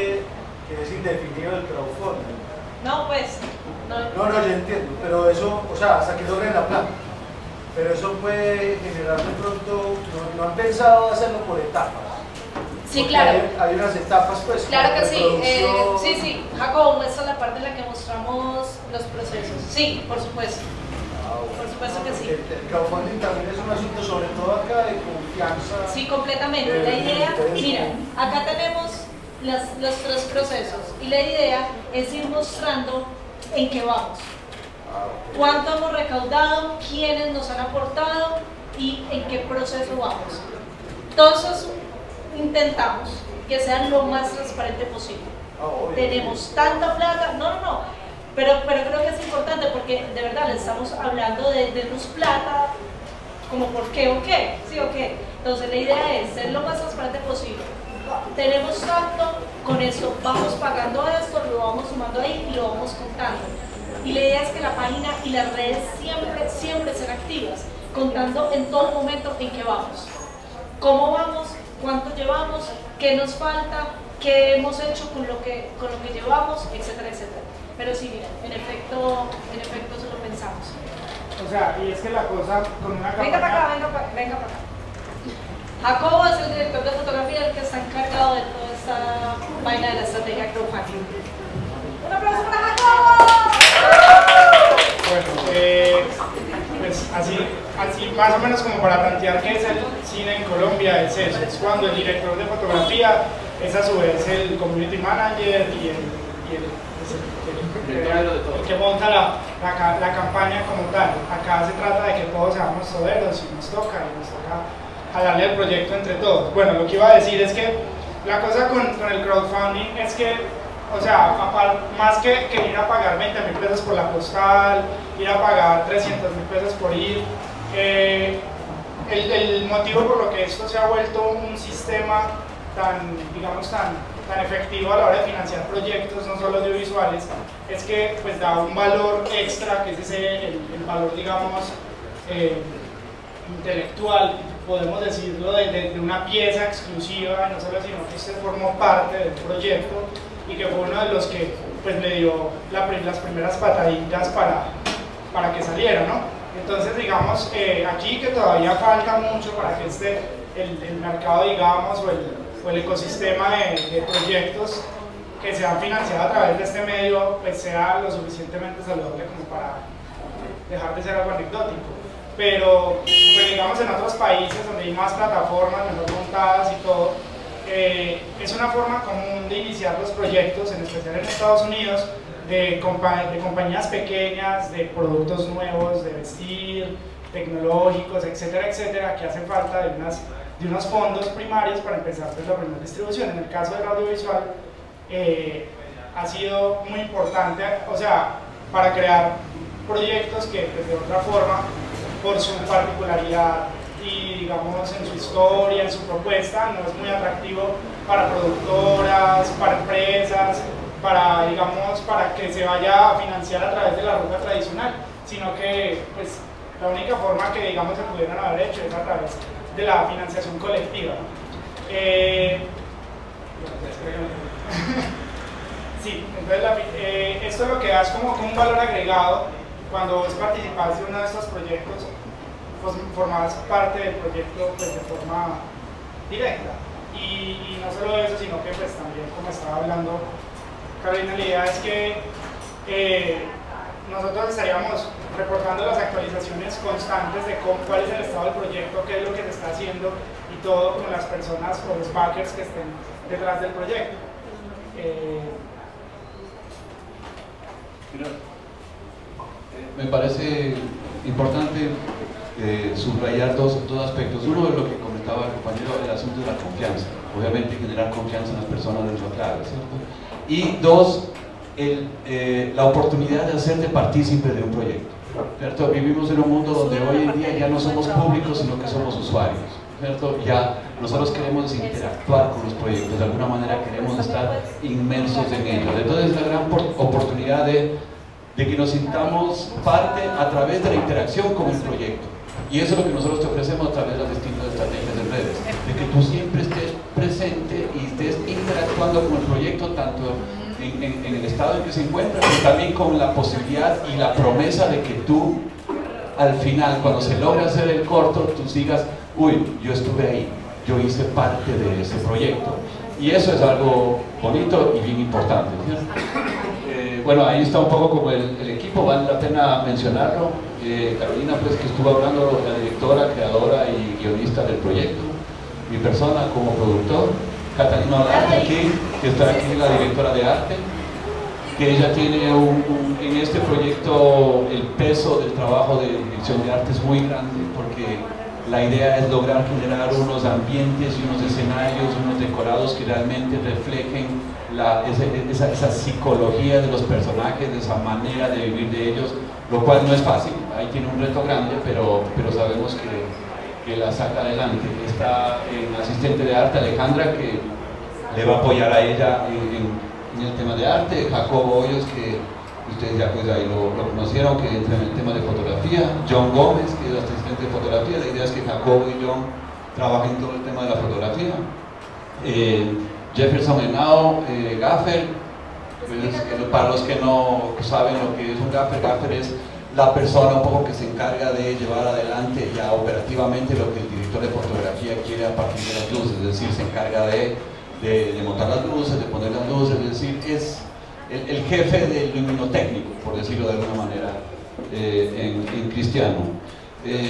es indefinido el crowdfunding. No, pues. No, yo entiendo, pero eso, o sea, hasta que logren la plata. Pero eso puede generar de pronto, no han pensado hacerlo por etapas. Sí, porque claro. Hay unas etapas, pues. Claro que sí. Sí, Jacobo, esta es la parte en la que mostramos los procesos. Sí, por supuesto. Por supuesto que sí. El crowdfunding también es un asunto, sobre todo acá, de confianza. Sí, completamente. La idea, mira, acá tenemos los tres procesos y la idea es ir mostrando en qué vamos, cuánto hemos recaudado, quiénes nos han aportado y en qué proceso vamos. Entonces intentamos que sean lo más transparente posible. Tenemos tanta plata, pero creo que es importante porque de verdad le estamos hablando de luz plata, como por qué o qué, sí o qué. Entonces la idea es ser lo más transparente posible. Tenemos tanto, con eso vamos pagando esto, lo vamos sumando ahí y lo vamos contando. Y la idea es que la página y las redes siempre sean activas, contando en todo momento en qué vamos, cómo vamos, cuánto llevamos, qué nos falta, qué hemos hecho con lo que llevamos, etcétera, etcétera. Pero sí, mira, en efecto eso lo pensamos. O sea, y es que la cosa con una campaña... Venga para acá. Jacobo es el director de fotografía, el que está encargado de toda esta vaina de la estrategia crowdfunding. ¡Un aplauso para Jacobo! Bueno, pues así más o menos como para plantear qué es el cine en Colombia, es eso. Es cuando el director de fotografía es a su vez el community manager y el que monta la campaña como tal. Acá se trata de que todos seamos soberos y nos toca a darle el proyecto entre todos. Bueno, lo que iba a decir es que la cosa con el crowdfunding es que, o sea, más que ir a pagar 20.000 pesos por la postal, ir a pagar 300.000 pesos por ir, el motivo por lo que esto se ha vuelto un sistema tan, digamos, tan efectivo a la hora de financiar proyectos, no solo audiovisuales, es que pues da un valor extra, que es ese, el valor, digamos, intelectual, podemos decirlo, de una pieza exclusiva, no solo, sino que usted formó parte del proyecto y que fue uno de los que pues me dio las primeras pataditas para que saliera, ¿no? Entonces, digamos, aquí que todavía falta mucho para que el mercado, digamos, o el ecosistema de proyectos que se han financiado a través de este medio, pues sea lo suficientemente saludable como para dejar de ser algo anecdótico. Pero, pues, digamos, en otros países donde hay más plataformas, mejor montadas y todo, es una forma común de iniciar los proyectos, en especial en Estados Unidos, de compañías pequeñas, de productos nuevos, de vestir, tecnológicos, etcétera, etcétera, que hacen falta de unos fondos primarios para empezar pues, la primera distribución. En el caso del audiovisual ha sido muy importante, o sea, para crear proyectos que pues, de otra forma, por su particularidad y digamos en su historia, en su propuesta, no es muy atractivo para productoras, para empresas, para, digamos, para que se vaya a financiar a través de la ruta tradicional, sino que pues, la única forma que digamos se pudieran haber hecho es a través de la financiación colectiva. Sí, entonces esto lo que da es como un valor agregado cuando vos participás de uno de estos proyectos, pues formás parte del proyecto pues, de forma directa. Y no solo eso, sino que pues, también, como estaba hablando Carolina, la idea es que nosotros estaríamos reportando las actualizaciones constantes de cuál es el estado del proyecto, qué es lo que se está haciendo y todo con las personas o los backers que estén detrás del proyecto. Me parece importante subrayar dos aspectos. Uno es lo que comentaba el compañero, el asunto de la confianza. Obviamente generar confianza en las personas es lo clave, ¿cierto? Y dos, la oportunidad de hacerte partícipe de un proyecto, ¿cierto? Vivimos en un mundo donde hoy en día ya no somos públicos, sino que somos usuarios, ¿cierto? Ya nosotros queremos interactuar con los proyectos, de alguna manera queremos estar inmersos en ellos. Entonces la gran oportunidad de que nos sintamos parte a través de la interacción con el proyecto. Y eso es lo que nosotros te ofrecemos a través de las distintas estrategias de redes, de que tú siempre estés presente y estés interactuando con el proyecto, tanto en el estado en que se encuentra, pero también con la posibilidad y la promesa de que tú, al final, cuando se logra hacer el corto, tú sigas, uy, yo estuve ahí, yo hice parte de ese proyecto. Y eso es algo bonito y bien importante, ¿cierto? Bueno, ahí está un poco como el equipo, vale la pena mencionarlo. Carolina, pues, que estuvo hablando, la directora, creadora y guionista del proyecto. Mi persona como productor. Catalina, aquí, que está aquí, la directora de arte. Que ella tiene en este proyecto el peso del trabajo de dirección de arte es muy grande, porque la idea es lograr generar unos ambientes y unos escenarios, unos decorados que realmente reflejen esa psicología de los personajes, de esa manera de vivir de ellos, lo cual no es fácil, ahí tiene un reto grande, pero sabemos que la saca adelante. Está el asistente de arte Alejandra, que le va a apoyar a ella en el tema de arte. Jacobo Hoyos, que ustedes ya pues ahí lo conocieron, que entra en el tema de fotografía. John Gómez, que es el asistente de fotografía. La idea es que Jacobo y John trabajen todo el tema de la fotografía. Jefferson Henao, gaffer, pues, para los que no saben lo que es un gaffer, gaffer es la persona un poco que se encarga de llevar adelante ya operativamente lo que el director de fotografía quiere a partir de las luces, es decir, se encarga de montar las luces, de poner las luces, es decir, es el jefe del luminotécnico, por decirlo de alguna manera, en cristiano.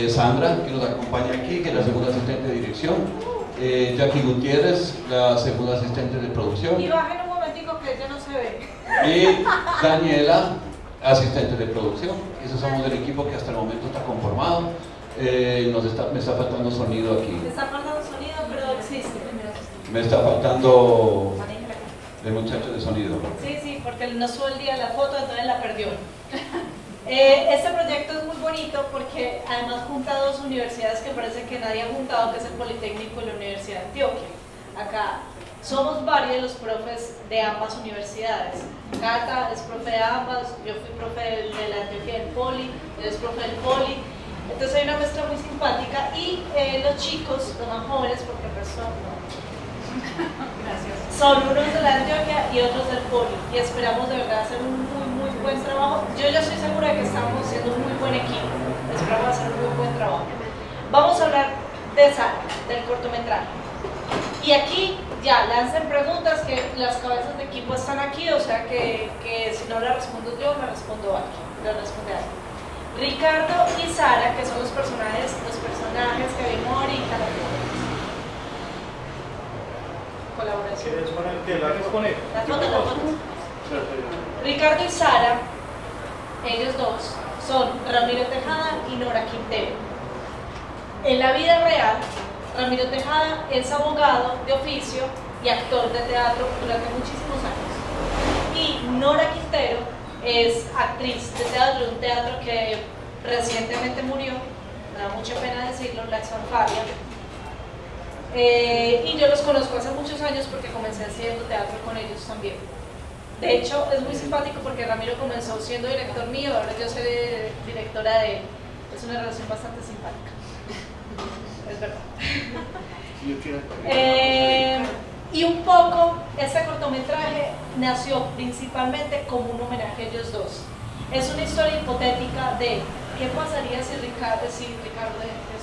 Sandra, que nos acompaña aquí, que es la segunda asistente de dirección. Jackie Gutiérrez, la segunda asistente de producción. Y bajen un momentico que ya no se ve. Y Daniela, asistente de producción. Esos somos del equipo que hasta el momento está conformado. Me está faltando sonido aquí. Me está faltando sonido, pero existe. Me está faltando el muchacho de sonido. Sí, porque no subió el día la foto, entonces la perdió. Este proyecto es muy bonito porque además junta dos universidades que parece que nadie ha juntado, que es el Politécnico y la Universidad de Antioquia. Acá somos varios los profes de ambas universidades. Cata es profe de ambas, yo fui profe de la Antioquia del Poli, él es profe del Poli. Entonces hay una mezcla muy simpática y los chicos, los más jóvenes, porque son, gracias, son unos de la Antioquia y otros del Poli, y esperamos de verdad hacer un muy buen trabajo. Yo ya estoy segura de que estamos siendo un muy buen equipo, esperamos hacer un muy buen trabajo. Vamos a hablar de Sara, del cortometraje, y aquí ya lancen preguntas, que las cabezas de equipo están aquí, o sea que si no la respondo yo, la respondo aquí, la responde alguien. Ricardo y Sara, que son los personajes que vimos ahorita, colaboración. Ricardo y Sara, ellos dos, son Ramiro Tejada y Nora Quintero. En la vida real, Ramiro Tejada es abogado de oficio y actor de teatro durante muchísimos años. Y Nora Quintero es actriz de teatro, un teatro que recientemente murió, me da mucha pena decirlo, la exfanfaria. Y yo los conozco hace muchos años porque comencé haciendo teatro con ellos también. De hecho, es muy simpático porque Ramiro comenzó siendo director mío, ahora yo soy directora de él. Es una relación bastante simpática. Es verdad. Y un poco, este cortometraje nació principalmente como un homenaje a ellos dos. Es una historia hipotética de qué pasaría si Ricardo estoy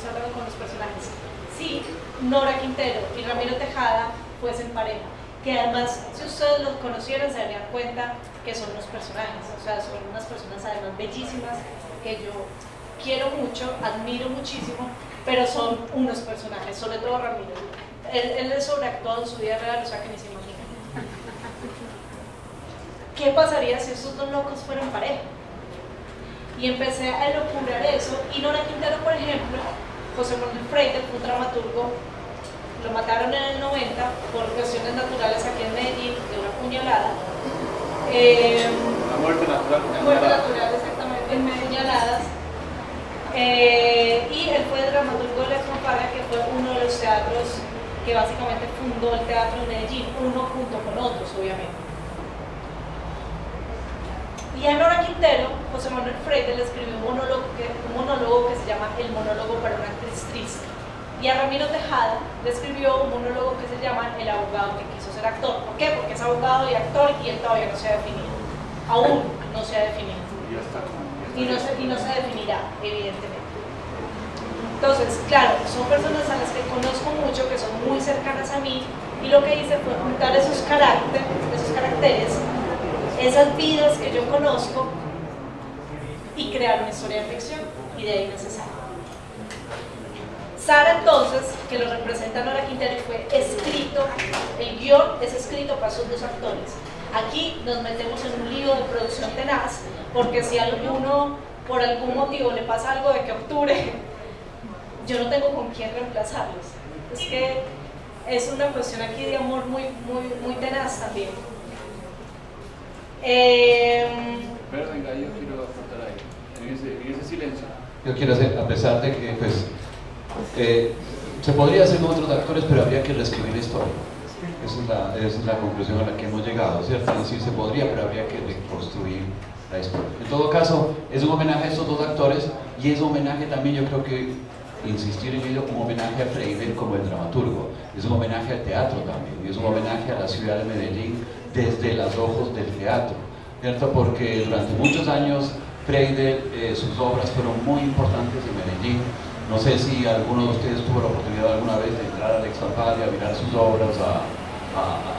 hablando con los personajes, si Nora Quintero y Ramiro Tejada fuesen pareja. Que además, si ustedes los conocieran, se darían cuenta que son unos personajes, o sea, son unas personas además bellísimas, que yo quiero mucho, admiro muchísimo, pero son unos personajes, sobre todo Ramiro. Él es sobreactuado en su vida real, o sea que ni se imagina. ¿Qué pasaría si estos dos locos fueran pareja? Y empecé a elucubrar eso. Y Nora Quintero, por ejemplo, José Manuel Freire, un dramaturgo, lo mataron en el 90 por cuestiones naturales aquí en Medellín, de una puñalada. La muerte natural. La muerte natural, exactamente, en puñaladas. Y él fue el dramaturgo de la Escampada, que fue uno de los teatros que básicamente fundó el teatro de Medellín, uno junto con otros, obviamente. Y a Nora Quintero, José Manuel Freire le escribió un monólogo que se llama El monólogo para una actriz triste. Y a Ramiro Tejada le escribió un monólogo que se llama El abogado que quiso ser actor. ¿Por qué? Porque es abogado y actor y él todavía no se ha definido. Aún no se ha definido. Y no se definirá, evidentemente. Entonces, claro, son personas a las que conozco mucho, que son muy cercanas a mí, y lo que hice fue juntar esos caracteres, esas vidas que yo conozco, y crear una historia de ficción, y de ahí nace Sara. Sara, entonces, que lo representa Nora Quintero, fue escrito, el guión es escrito para sus dos actores. Aquí nos metemos en un lío de producción tenaz, porque si a alguno, por algún motivo, le pasa algo de que obture, yo no tengo con quién reemplazarlos. Es que es una cuestión aquí de amor muy tenaz también. Pero venga, yo quiero aportar ahí, en ese silencio. Yo quiero hacer, a pesar de que pues, se podría hacer con otros actores, pero habría que reescribir la historia. Esa es la conclusión a la que hemos llegado, ¿cierto? Es decir, se podría, pero habría que reconstruir la historia. En todo caso, es un homenaje a estos dos actores, y es un homenaje también, yo creo que insistir en ello, como homenaje a Freire como el dramaturgo, es un homenaje al teatro también, y es un homenaje a la ciudad de Medellín desde los ojos del teatro, ¿cierto? Porque durante muchos años Freire, sus obras fueron muy importantes en Medellín. No sé si alguno de ustedes tuvo la oportunidad alguna vez de entrar a la Escampada, a mirar sus obras, a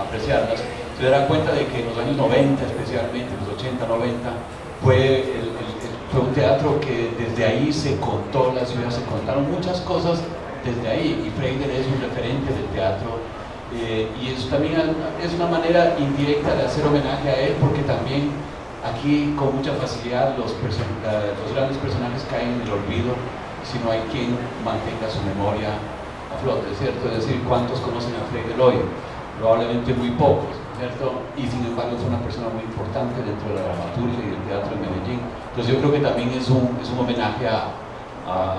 apreciarlas. Se darán cuenta de que en los años 90 especialmente, los 80, 90, fue un teatro que desde ahí se contó la ciudad, se contaron muchas cosas desde ahí, y Freire es un referente del teatro, y eso también es una manera indirecta de hacer homenaje a él, porque también aquí con mucha facilidad los grandes personajes caen en el olvido si no hay quien mantenga su memoria a flote, ¿cierto? Es decir, ¿cuántos conocen a Freire hoy? Probablemente muy pocos, ¿cierto? Y sin embargo es una persona muy importante importante dentro de la dramaturgia y del teatro en Medellín. Entonces yo creo que también es un homenaje a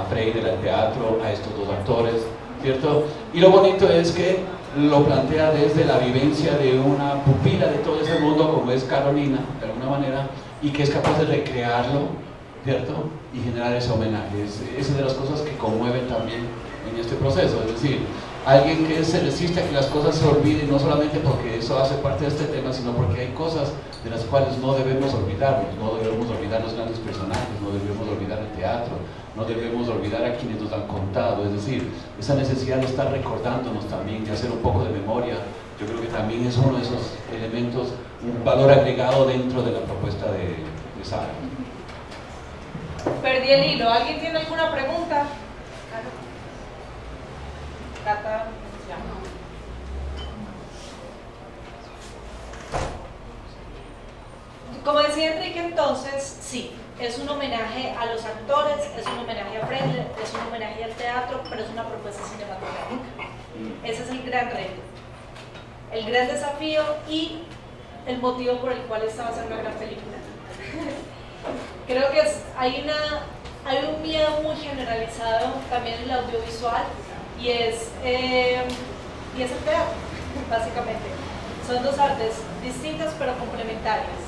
Freire, al teatro, a estos dos actores, ¿cierto? Y lo bonito es que lo plantea desde la vivencia de una pupila de todo ese mundo como es Carolina, de alguna manera, y que es capaz de recrearlo, ¿cierto? Y generar ese homenaje. Es una de las cosas que conmueven también en este proceso, es decir, alguien que se resiste a que las cosas se olviden, no solamente porque eso hace parte de este tema, sino porque hay cosas de las cuales no debemos olvidarnos, no debemos olvidar los grandes personajes, no debemos olvidar el teatro, no debemos olvidar a quienes nos han contado, es decir, esa necesidad de estar recordándonos también, de hacer un poco de memoria, yo creo que también es uno de esos elementos, un valor agregado dentro de la propuesta de Sara. Perdí el hilo, ¿alguien tiene alguna pregunta? Como decía Enrique, entonces, sí, es un homenaje a los actores, es un homenaje a Freire, es un homenaje al teatro, pero es una propuesta cinematográfica. Ese es el gran reto, el gran desafío y el motivo por el cual estaba haciendo la gran película. Creo que hay un miedo muy generalizado también en el audiovisual, y es el teatro, básicamente. Son dos artes distintas pero complementarias.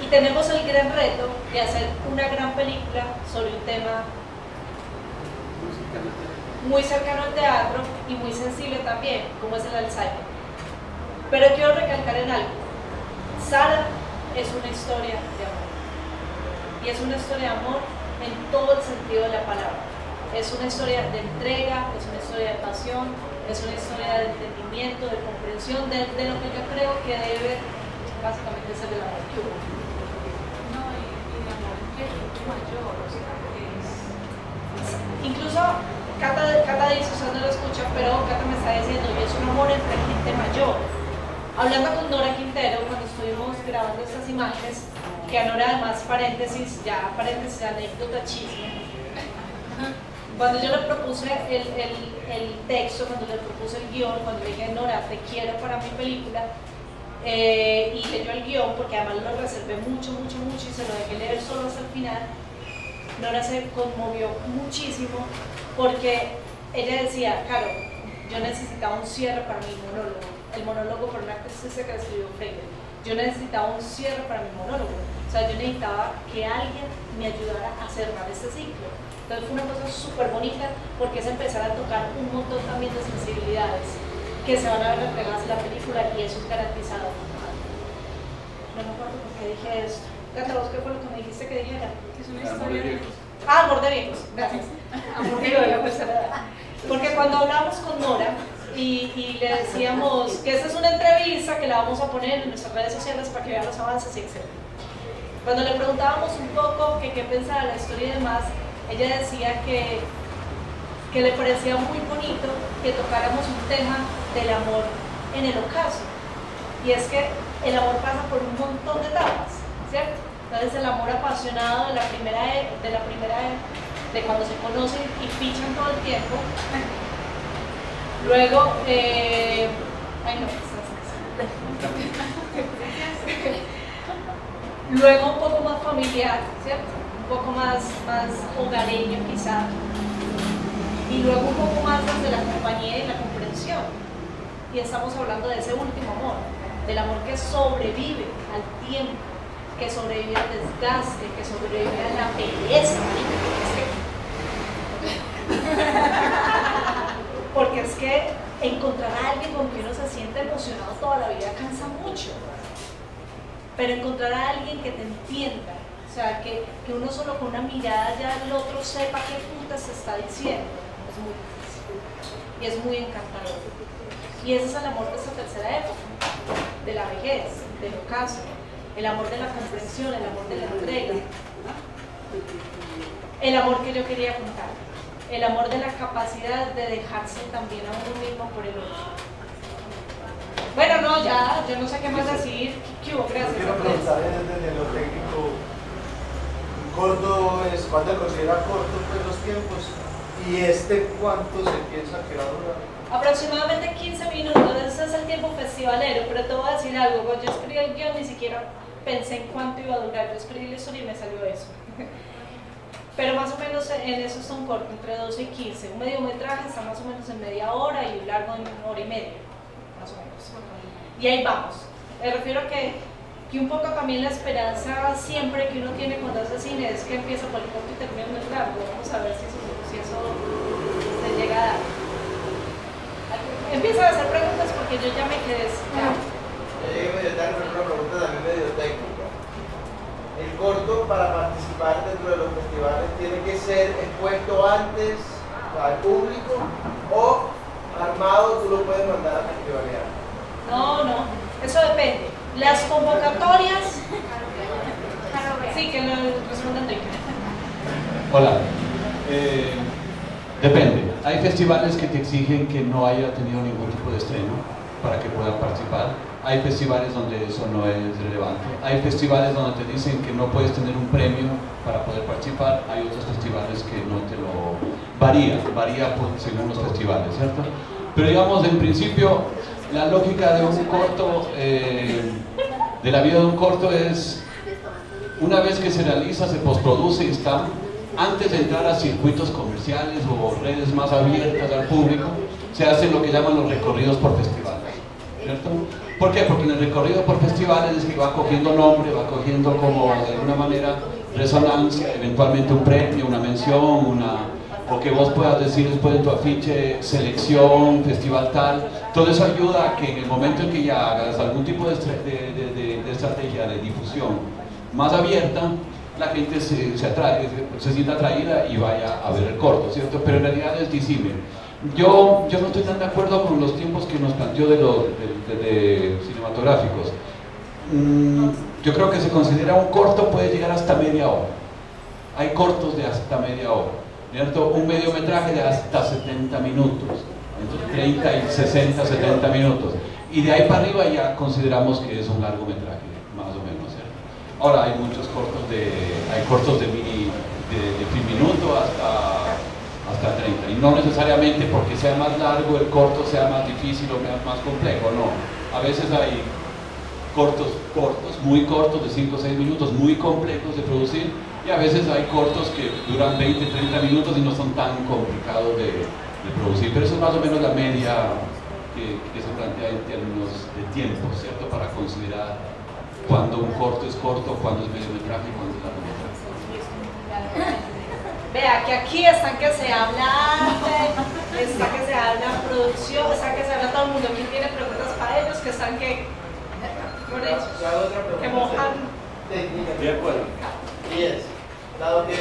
Y tenemos el gran reto de hacer una gran película sobre un tema muy cercano al teatro y muy sensible también, como es el Alzheimer. Pero quiero recalcar en algo. Sara es una historia de amor. Y es una historia de amor en todo el sentido de la palabra. Es una historia de entrega, es una historia de pasión, es una historia de entendimiento, de comprensión, de lo que yo creo que debe básicamente ser el amor. No, y el amor es mayor, o sea, es... Incluso Cata dice, usted no lo escucha, pero Cata me está diciendo, y es un amor entre gente mayor. Hablando con Nora Quintero, cuando estuvimos grabando estas imágenes, que a Nora además, paréntesis, anécdota, chisme. Cuando yo le propuse el texto, cuando le propuse el guión, cuando le dije, Nora, te quiero para mi película, y leyó el guión, porque además lo reservé mucho, y se lo dejé leer solo hasta el final, Nora se conmovió muchísimo, porque ella decía, claro, yo necesitaba un cierre para mi monólogo. El monólogo por una cosa que escribió Freire. Yo necesitaba un cierre para mi monólogo. O sea, yo necesitaba que alguien me ayudara a cerrar este ciclo. Entonces fue una cosa súper bonita porque es empezar a tocar un montón también de sensibilidades que se van a ver reflejadas en la película y eso es garantizado. No me acuerdo por qué dije esto. Cata, ¿vos qué fue lo que me dijiste que dijera? Es una historia de... Ah, amor de viejos. Gracias. Amor de viejos. Porque cuando hablamos con Nora, y le decíamos que esta es una entrevista que la vamos a poner en nuestras redes sociales para que vean los avances, etc. Cuando le preguntábamos un poco que qué pensaba la historia y demás, ella decía que le parecía muy bonito que tocáramos un tema del amor en el ocaso. Y es que el amor pasa por un montón de etapas, ¿cierto? Entonces el amor apasionado de cuando se conocen y fichan todo el tiempo. Luego, luego un poco más familiar, ¿cierto? Un poco más hogareño quizá. Y luego un poco más de la compañía y la comprensión. Y estamos hablando de ese último amor, del amor que sobrevive al tiempo, que sobrevive al desgaste, que sobrevive a la pereza. Porque es que encontrar a alguien con quien uno se siente emocionado toda la vida cansa mucho. Pero encontrar a alguien que te entienda, o sea, que uno solo con una mirada ya el otro sepa qué puta se está diciendo, es muy difícil. Y es muy encantador. Y ese es el amor de esta tercera época, de la vejez, del ocaso, el amor de la comprensión, el amor de la entrega, el amor que yo quería contar. El amor de la capacidad de dejarse también a uno mismo por el otro. Bueno, no, ya, yo no sé qué más decir. ¿Qué hubo? Gracias. Quiero preguntar desde lo técnico, corto es cuando considera cortos pues, los tiempos ¿Y este cuánto se piensa que va a durar? Aproximadamente 15 minutos, ese es el tiempo festivalero, pero te voy a decir algo, cuando yo escribí el guión ni siquiera pensé en cuánto iba a durar, yo escribí la historia y me salió eso. Pero más o menos en eso es un corto, entre 12 y 15, un mediometraje está más o menos en media hora y un largo en una hora y media, más o menos. Y ahí vamos, me refiero a que un poco también la esperanza siempre que uno tiene cuando hace cine es que empieza por el corto y termina en el largo, vamos a ver si eso se llega a dar. Empiezan a hacer preguntas porque yo ya me quedé. Ya llegué medio tarde, pero una pregunta también medio técnica. ¿El corto para participar dentro de los festivales tiene que ser expuesto antes al público o armado tú lo puedes mandar a festivalear? No, no, eso depende. Las convocatorias... Sí, que lo responda Enrique. Hola. Depende. Hay festivales que te exigen que no haya tenido ningún tipo de estreno para que puedan participar. Hay festivales donde eso no es relevante. Hay festivales donde te dicen que no puedes tener un premio para poder participar. Hay otros festivales que no te lo... Varía según los festivales, ¿cierto? Pero digamos, en principio, la lógica de un corto, de la vida de un corto es... Una vez que se realiza, se postproduce y está... Antes de entrar a circuitos comerciales o redes más abiertas al público, se hacen lo que llaman los recorridos por festivales, ¿cierto? ¿Por qué? Porque en el recorrido por festivales es que va cogiendo nombre, va cogiendo como de alguna manera resonancia, eventualmente un premio, una mención, o que vos puedas decir después de tu afiche, selección, festival tal. Todo eso ayuda a que en el momento en que ya hagas algún tipo de estrategia de difusión más abierta, la gente se sienta atraída y vaya a ver el corto, ¿cierto? Pero en realidad es disímil. Yo no estoy tan de acuerdo con los tiempos que nos planteó de cinematográficos. Yo creo que se considera un corto puede llegar hasta media hora. Hay cortos de hasta media hora, ¿cierto? Un mediometraje de hasta 70 minutos, entre 30 y 60, 70 minutos. Y de ahí para arriba ya consideramos que es un largometraje. Ahora hay muchos cortos de fin minuto hasta 30, y no necesariamente porque sea más largo el corto sea más difícil o más complejo, no. A veces hay cortos, muy cortos de 5 o 6 minutos, muy complejos de producir, y a veces hay cortos que duran 20 o 30 minutos y no son tan complicados de producir, pero eso es más o menos la media que se plantea en términos de tiempo, ¿cierto? Para considerar cuando un corto es corto, cuando es mediometraje y cuando es largometraje. Vea que aquí está que se habla arte, está que se habla producción, está que se habla todo el mundo. ¿Quién tiene preguntas para ellos que están que por eso? Que mojan. De acuerdo. Y es, dado que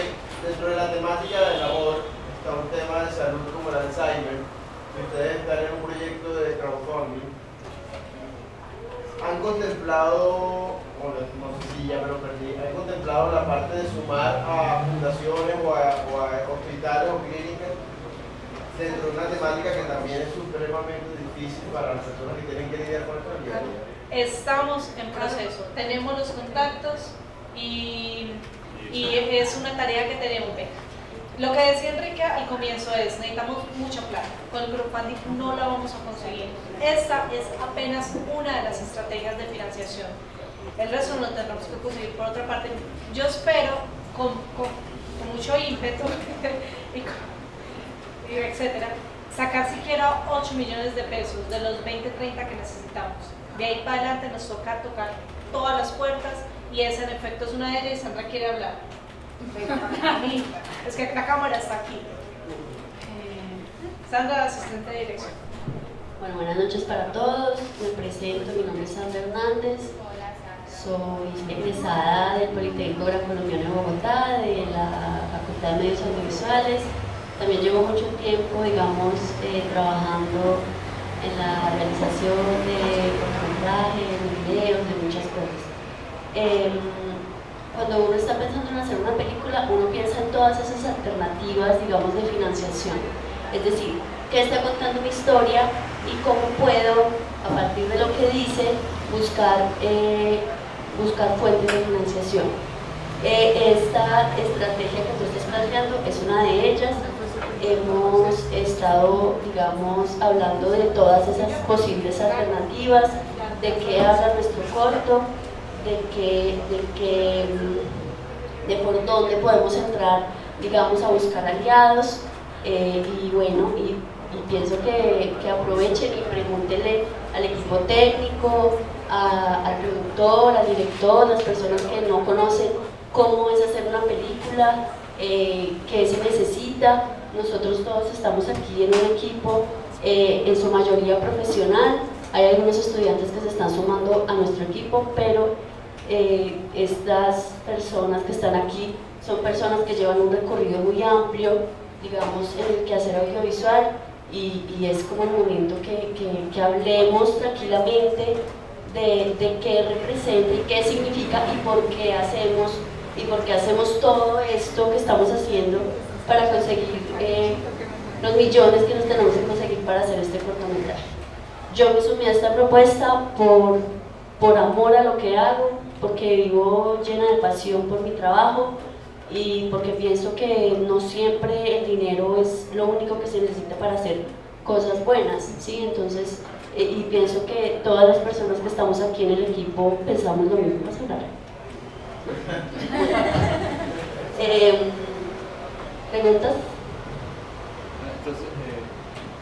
dentro de la temática del labor está un tema de salud como el Alzheimer, ustedes están en un proyecto de crowdfunding. ¿Han contemplado, no sé si ya me lo perdí, han contemplado la parte de sumar a fundaciones o a hospitales o clínicas dentro de una temática que también es supremamente difícil para las personas que tienen que lidiar con esto? Estamos en proceso, tenemos los contactos y es una tarea que tenemos. Lo que decía Enrique al comienzo es, necesitamos mucha plata, con el crowdfunding no la vamos a conseguir. Esta es apenas una de las estrategias de financiación, el resto no tendremos que conseguir por otra parte. Yo espero con mucho ímpetu, y etcétera, sacar siquiera 8 millones de pesos de los 20-30 que necesitamos. De ahí para adelante nos toca tocar todas las puertas y esa en efecto es una de ellas. Sandra quiere hablar. Es que la cámara está aquí. Sandra, asistente de dirección. Bueno, buenas noches para todos. Me presento, mi nombre es Sandra Hernández. Soy egresada del Politécnico Gran Colombiano de Bogotá, de la Facultad de Medios Audiovisuales. También llevo mucho tiempo, digamos, trabajando en la realización de cortometrajes, de videos, de muchas cosas. Cuando uno está pensando en hacer una película, uno piensa en todas esas alternativas, digamos, de financiación. Es decir, ¿qué está contando mi historia y cómo puedo, a partir de lo que dice, buscar fuentes de financiación? Esta estrategia que tú estás planteando es una de ellas. hemos estado, digamos, hablando de todas esas posibles alternativas, de qué habla nuestro corto, de por dónde podemos entrar, digamos, a buscar aliados, y bueno, y pienso que aprovechen y pregúntenle al equipo técnico, al productor, al director, las personas que no conocen cómo es hacer una película, qué se necesita. Nosotros todos estamos aquí en un equipo, en su mayoría profesional. Hay algunos estudiantes que se están sumando a nuestro equipo, pero estas personas que están aquí son personas que llevan un recorrido muy amplio, digamos, en el quehacer audiovisual, y es como el momento que hablemos tranquilamente de qué representa y qué significa y por qué hacemos todo esto que estamos haciendo para conseguir los millones que nos tenemos que conseguir para hacer este cortometraje. Yo me sumé a esta propuesta por amor a lo que hago, porque vivo llena de pasión por mi trabajo y porque pienso que no siempre el dinero es lo único que se necesita para hacer cosas buenas, ¿sí? Entonces, y pienso que todas las personas que estamos aquí en el equipo pensamos lo mismo, para hablar. ¿Preguntas? Entonces,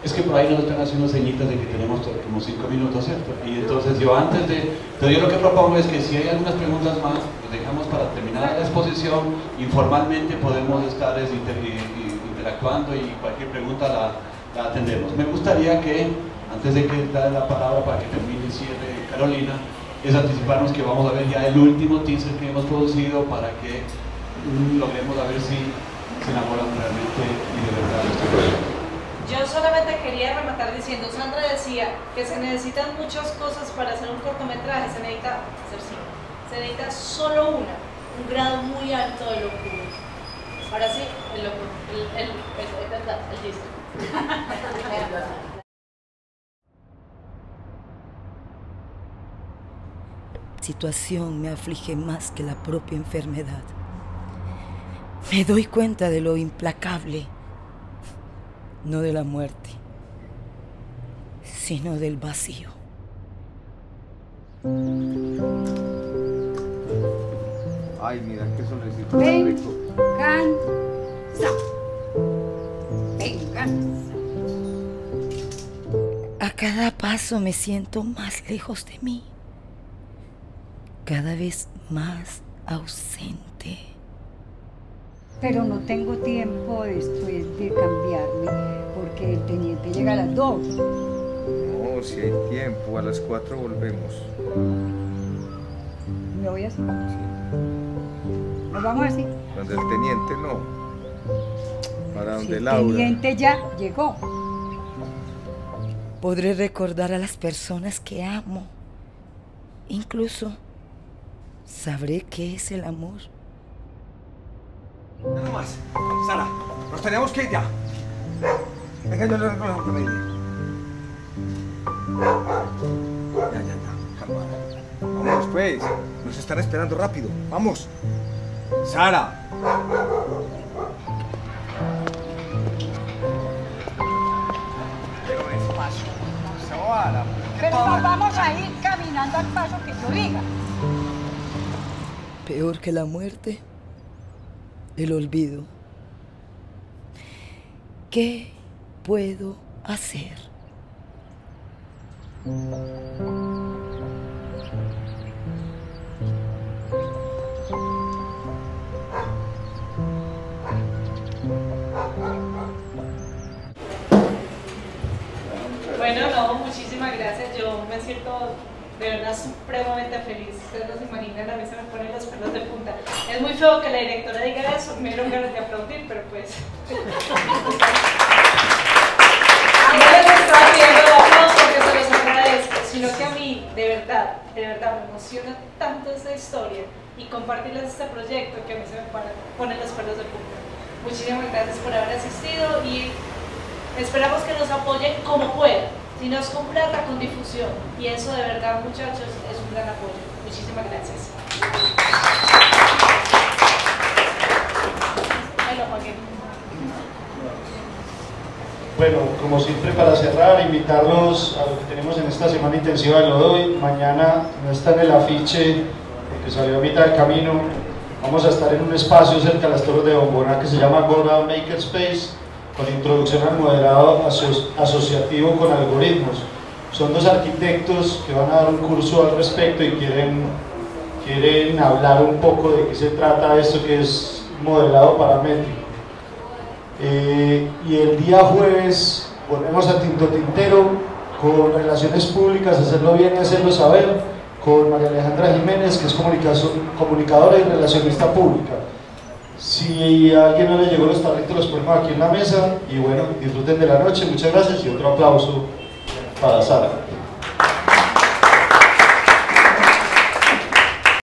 es que por ahí nos están haciendo señitas de que tenemos como 5 minutos, ¿cierto? Y entonces yo antes de... Entonces yo lo que propongo es que si hay algunas preguntas más, pues dejamos para terminar la exposición, informalmente podemos estar interactuando y cualquier pregunta la atendemos. Me gustaría que, antes de que dar la palabra para que termine y cierre Carolina, es anticiparnos que vamos a ver ya el último teaser que hemos producido para que logremos a ver si se enamoran realmente y de verdad de este proyecto. Yo solamente quería rematar diciendo, Sandra decía que se necesitan muchas cosas para hacer un cortometraje, se necesita hacer cine, se necesita solo una, un grado muy alto de locura. Ahora sí, el disco. Situación me aflige más que la propia enfermedad. Me doy cuenta de lo implacable, no de la muerte, sino del vacío. Ay, mira qué solecito tan rico. Venganza. A cada paso me siento más lejos de mí, cada vez más ausente. Pero no tengo tiempo después de cambiarme, porque el teniente llega a las 2. No, si hay tiempo, a las 4 volvemos. ¿Me voy así? Sí. ¿Nos vamos así? Donde el teniente no. Para donde el Laura. El teniente ya llegó. Podré recordar a las personas que amo. Incluso sabré qué es el amor. Nada más, Sara, nos tenemos que ir ya. Venga, yo le recojo con ella. Ya, calma. Vamos pues, nos están esperando, rápido, vamos. Sara. Pero despacio, Sara. Pero nos vamos a ir caminando al paso que yo diga. Peor que la muerte, el olvido. ¿Qué puedo hacer? Bueno, no, muchísimas gracias. Yo me siento de verdad supremamente feliz. Ustedes no se imaginan, a mí se me ponen los pelos de punta. Es muy feo que la directora diga eso, me dieron ganas de aplaudir, pero pues... A mí no les estaba pidiendo el aplauso porque se los agradezco, sino que a mí, de verdad, me emociona tanto esta historia y compartirles este proyecto que a mí se me ponen los pelos de punta. Muchísimas gracias por haber asistido y esperamos que nos apoyen como puedan. Si no es con plata, con difusión. Y eso de verdad, muchachos, es un gran apoyo. Muchísimas gracias. Me lo pagué. Bueno, como siempre, para cerrar, invitarlos a lo que tenemos en esta semana intensiva de Lo Doy. Mañana no está en el afiche, que salió a mitad del camino. Vamos a estar en un espacio cerca de las Torres de Bombona que se llama Gora Makerspace, con introducción al moderado asociativo con algoritmos. Son dos arquitectos que van a dar un curso al respecto y quieren hablar un poco de qué se trata esto que es modelado paramétrico. Y el día jueves volvemos a Tinto Tintero con Relaciones Públicas, Hacerlo Bien y Hacerlo Saber, con María Alejandra Jiménez, que es comunicadora y relacionista pública. Si a alguien no le llegó los tarritos, los ponemos aquí en la mesa y bueno, disfruten de la noche, muchas gracias y otro aplauso para Sara.